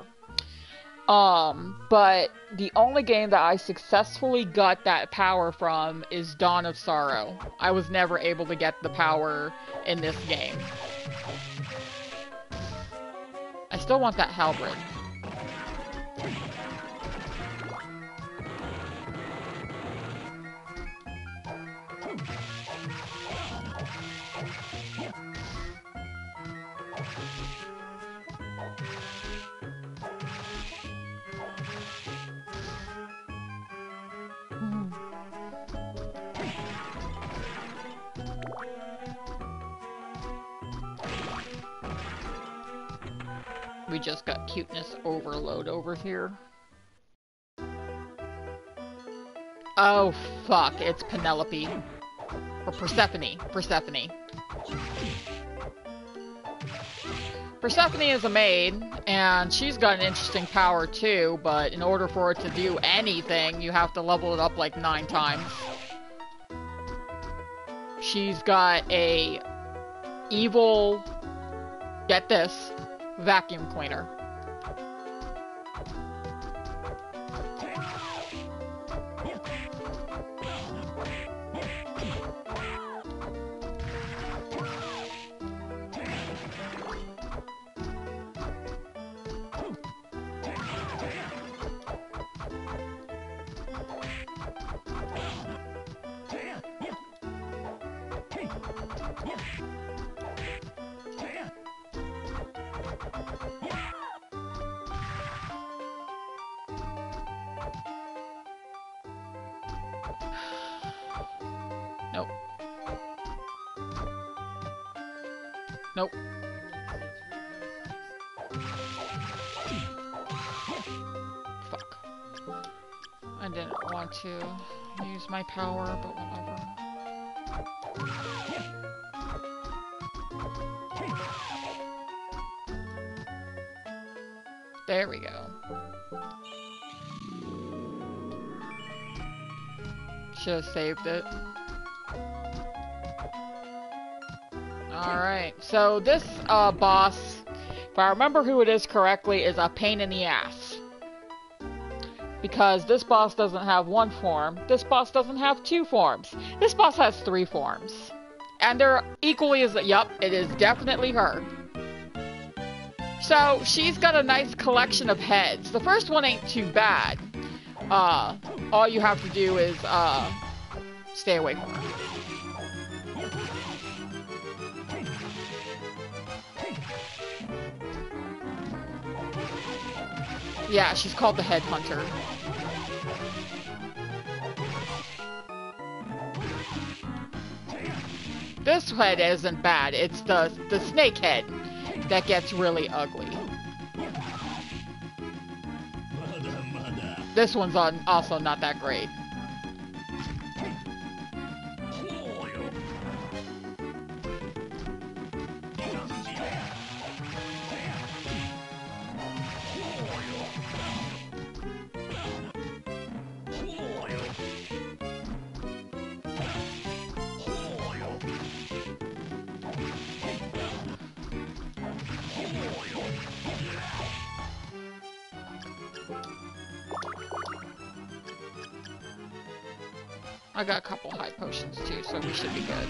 Um, but the only game that I successfully got that power from is Dawn of Sorrow. I was never able to get the power in this game. I still want that halberd. We just got cuteness overload over here. Oh fuck, it's Penelope. Or Persephone. Persephone. Persephone is a maid, and she's got an interesting power too, but in order for it to do anything, you have to level it up like nine times. She's got a evil, get this, vacuum cleaner. Nope. Fuck. I didn't want to use my power, but whatever. There we go. Should've saved it. Alright, so this uh, boss, if I remember who it is correctly, is a pain in the ass. Because this boss doesn't have one form, this boss doesn't have two forms, this boss has three forms. And they're equally as, yup, it is definitely her. So, she's got a nice collection of heads. The first one ain't too bad. Uh, all you have to do is, uh, stay away from her. Yeah, she's called the Headhunter. This head isn't bad. It's the the snake head that gets really ugly. This one's on, also not that great. I got a couple high potions too, so we should be good.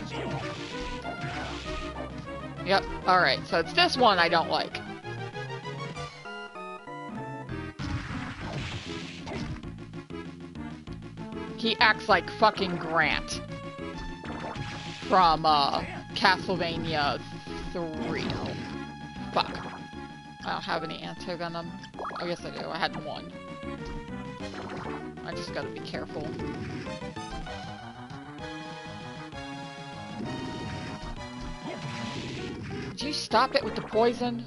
Yep, alright, so it's this one I don't like. He acts like fucking Grant from uh, Castlevania three. Fuck. I don't have any anti-venom. Oh, yes I do, I had one. I just gotta be careful. Did you stop it with the poison?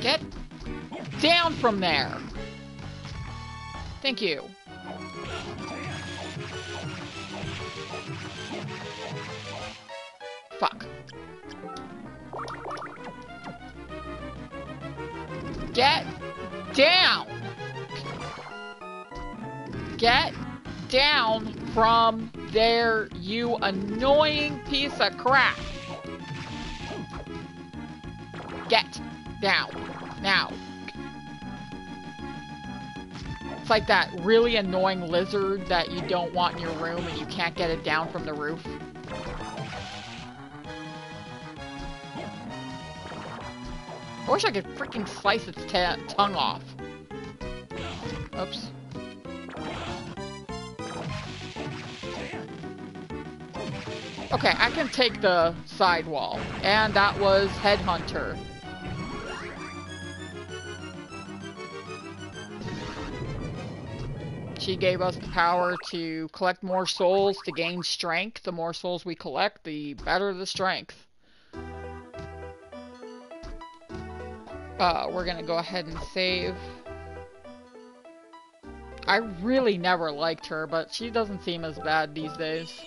Get down from there! Thank you. Fuck. Get down! Get down from there, you annoying piece of crap. Get down. Now. It's like that really annoying lizard that you don't want in your room and you can't get it down from the roof. I wish I could freaking slice its tongue off. Oops. Okay, I can take the side wall. And that was Headhunter. She gave us the power to collect more souls to gain strength. The more souls we collect, the better the strength. Uh, we're gonna go ahead and save. I really never liked her, but she doesn't seem as bad these days.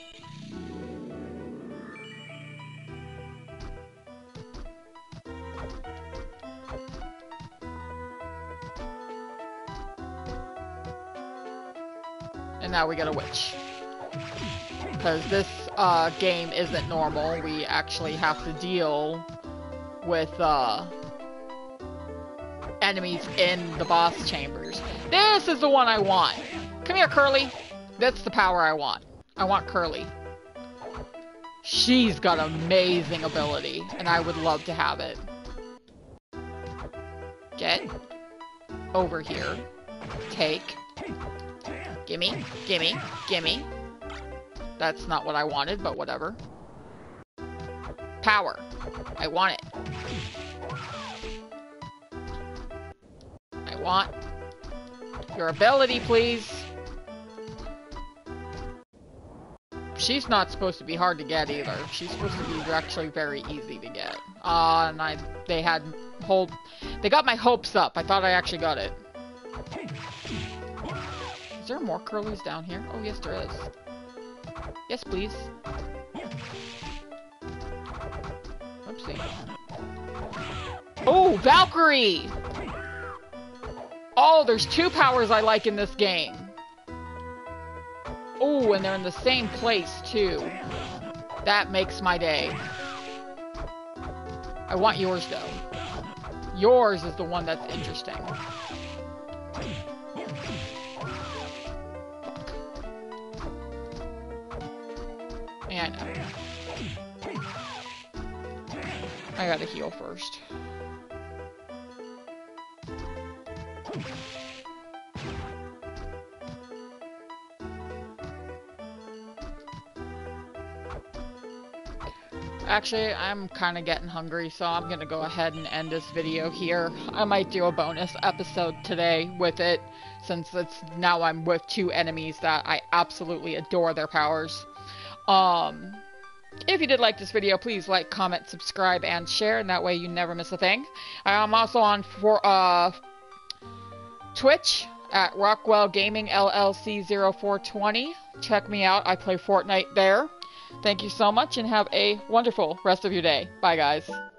And now we got a witch. Because this uh, game isn't normal. We actually have to deal with uh, enemies in the boss chambers. This is the one I want. Come here, Curly. That's the power I want. I want Curly. She's got amazing ability, and I would love to have it. Get over here. Take. Gimme, gimme, gimme. That's not what I wanted, but whatever. Power. I want it. I want your ability, please. she's not supposed to be hard to get either. She's supposed to be actually very easy to get. Uh, and I, they had whole, they got my hopes up. I thought I actually got it. Is there more Curlies down here? Oh, yes, there is. Yes, please. Oopsie. Oh, Valkyrie! Oh, there's two powers I like in this game. Oh, and they're in the same place, too. That makes my day. I want yours, though. Yours is the one that's interesting. Yeah, I know. I gotta heal first. Actually, I'm kind of getting hungry, so I'm gonna go ahead and end this video here. I might do a bonus episode today with it, since it's now I'm with two enemies that I absolutely adore their powers. Um, if you did like this video, please like, comment, subscribe, and share, and that way you never miss a thing. I'm also on for uh, Twitch at Rockwell Gaming L L C zero four two zero. Check me out. I play Fortnite there. Thank you so much and have a wonderful rest of your day. Bye, guys.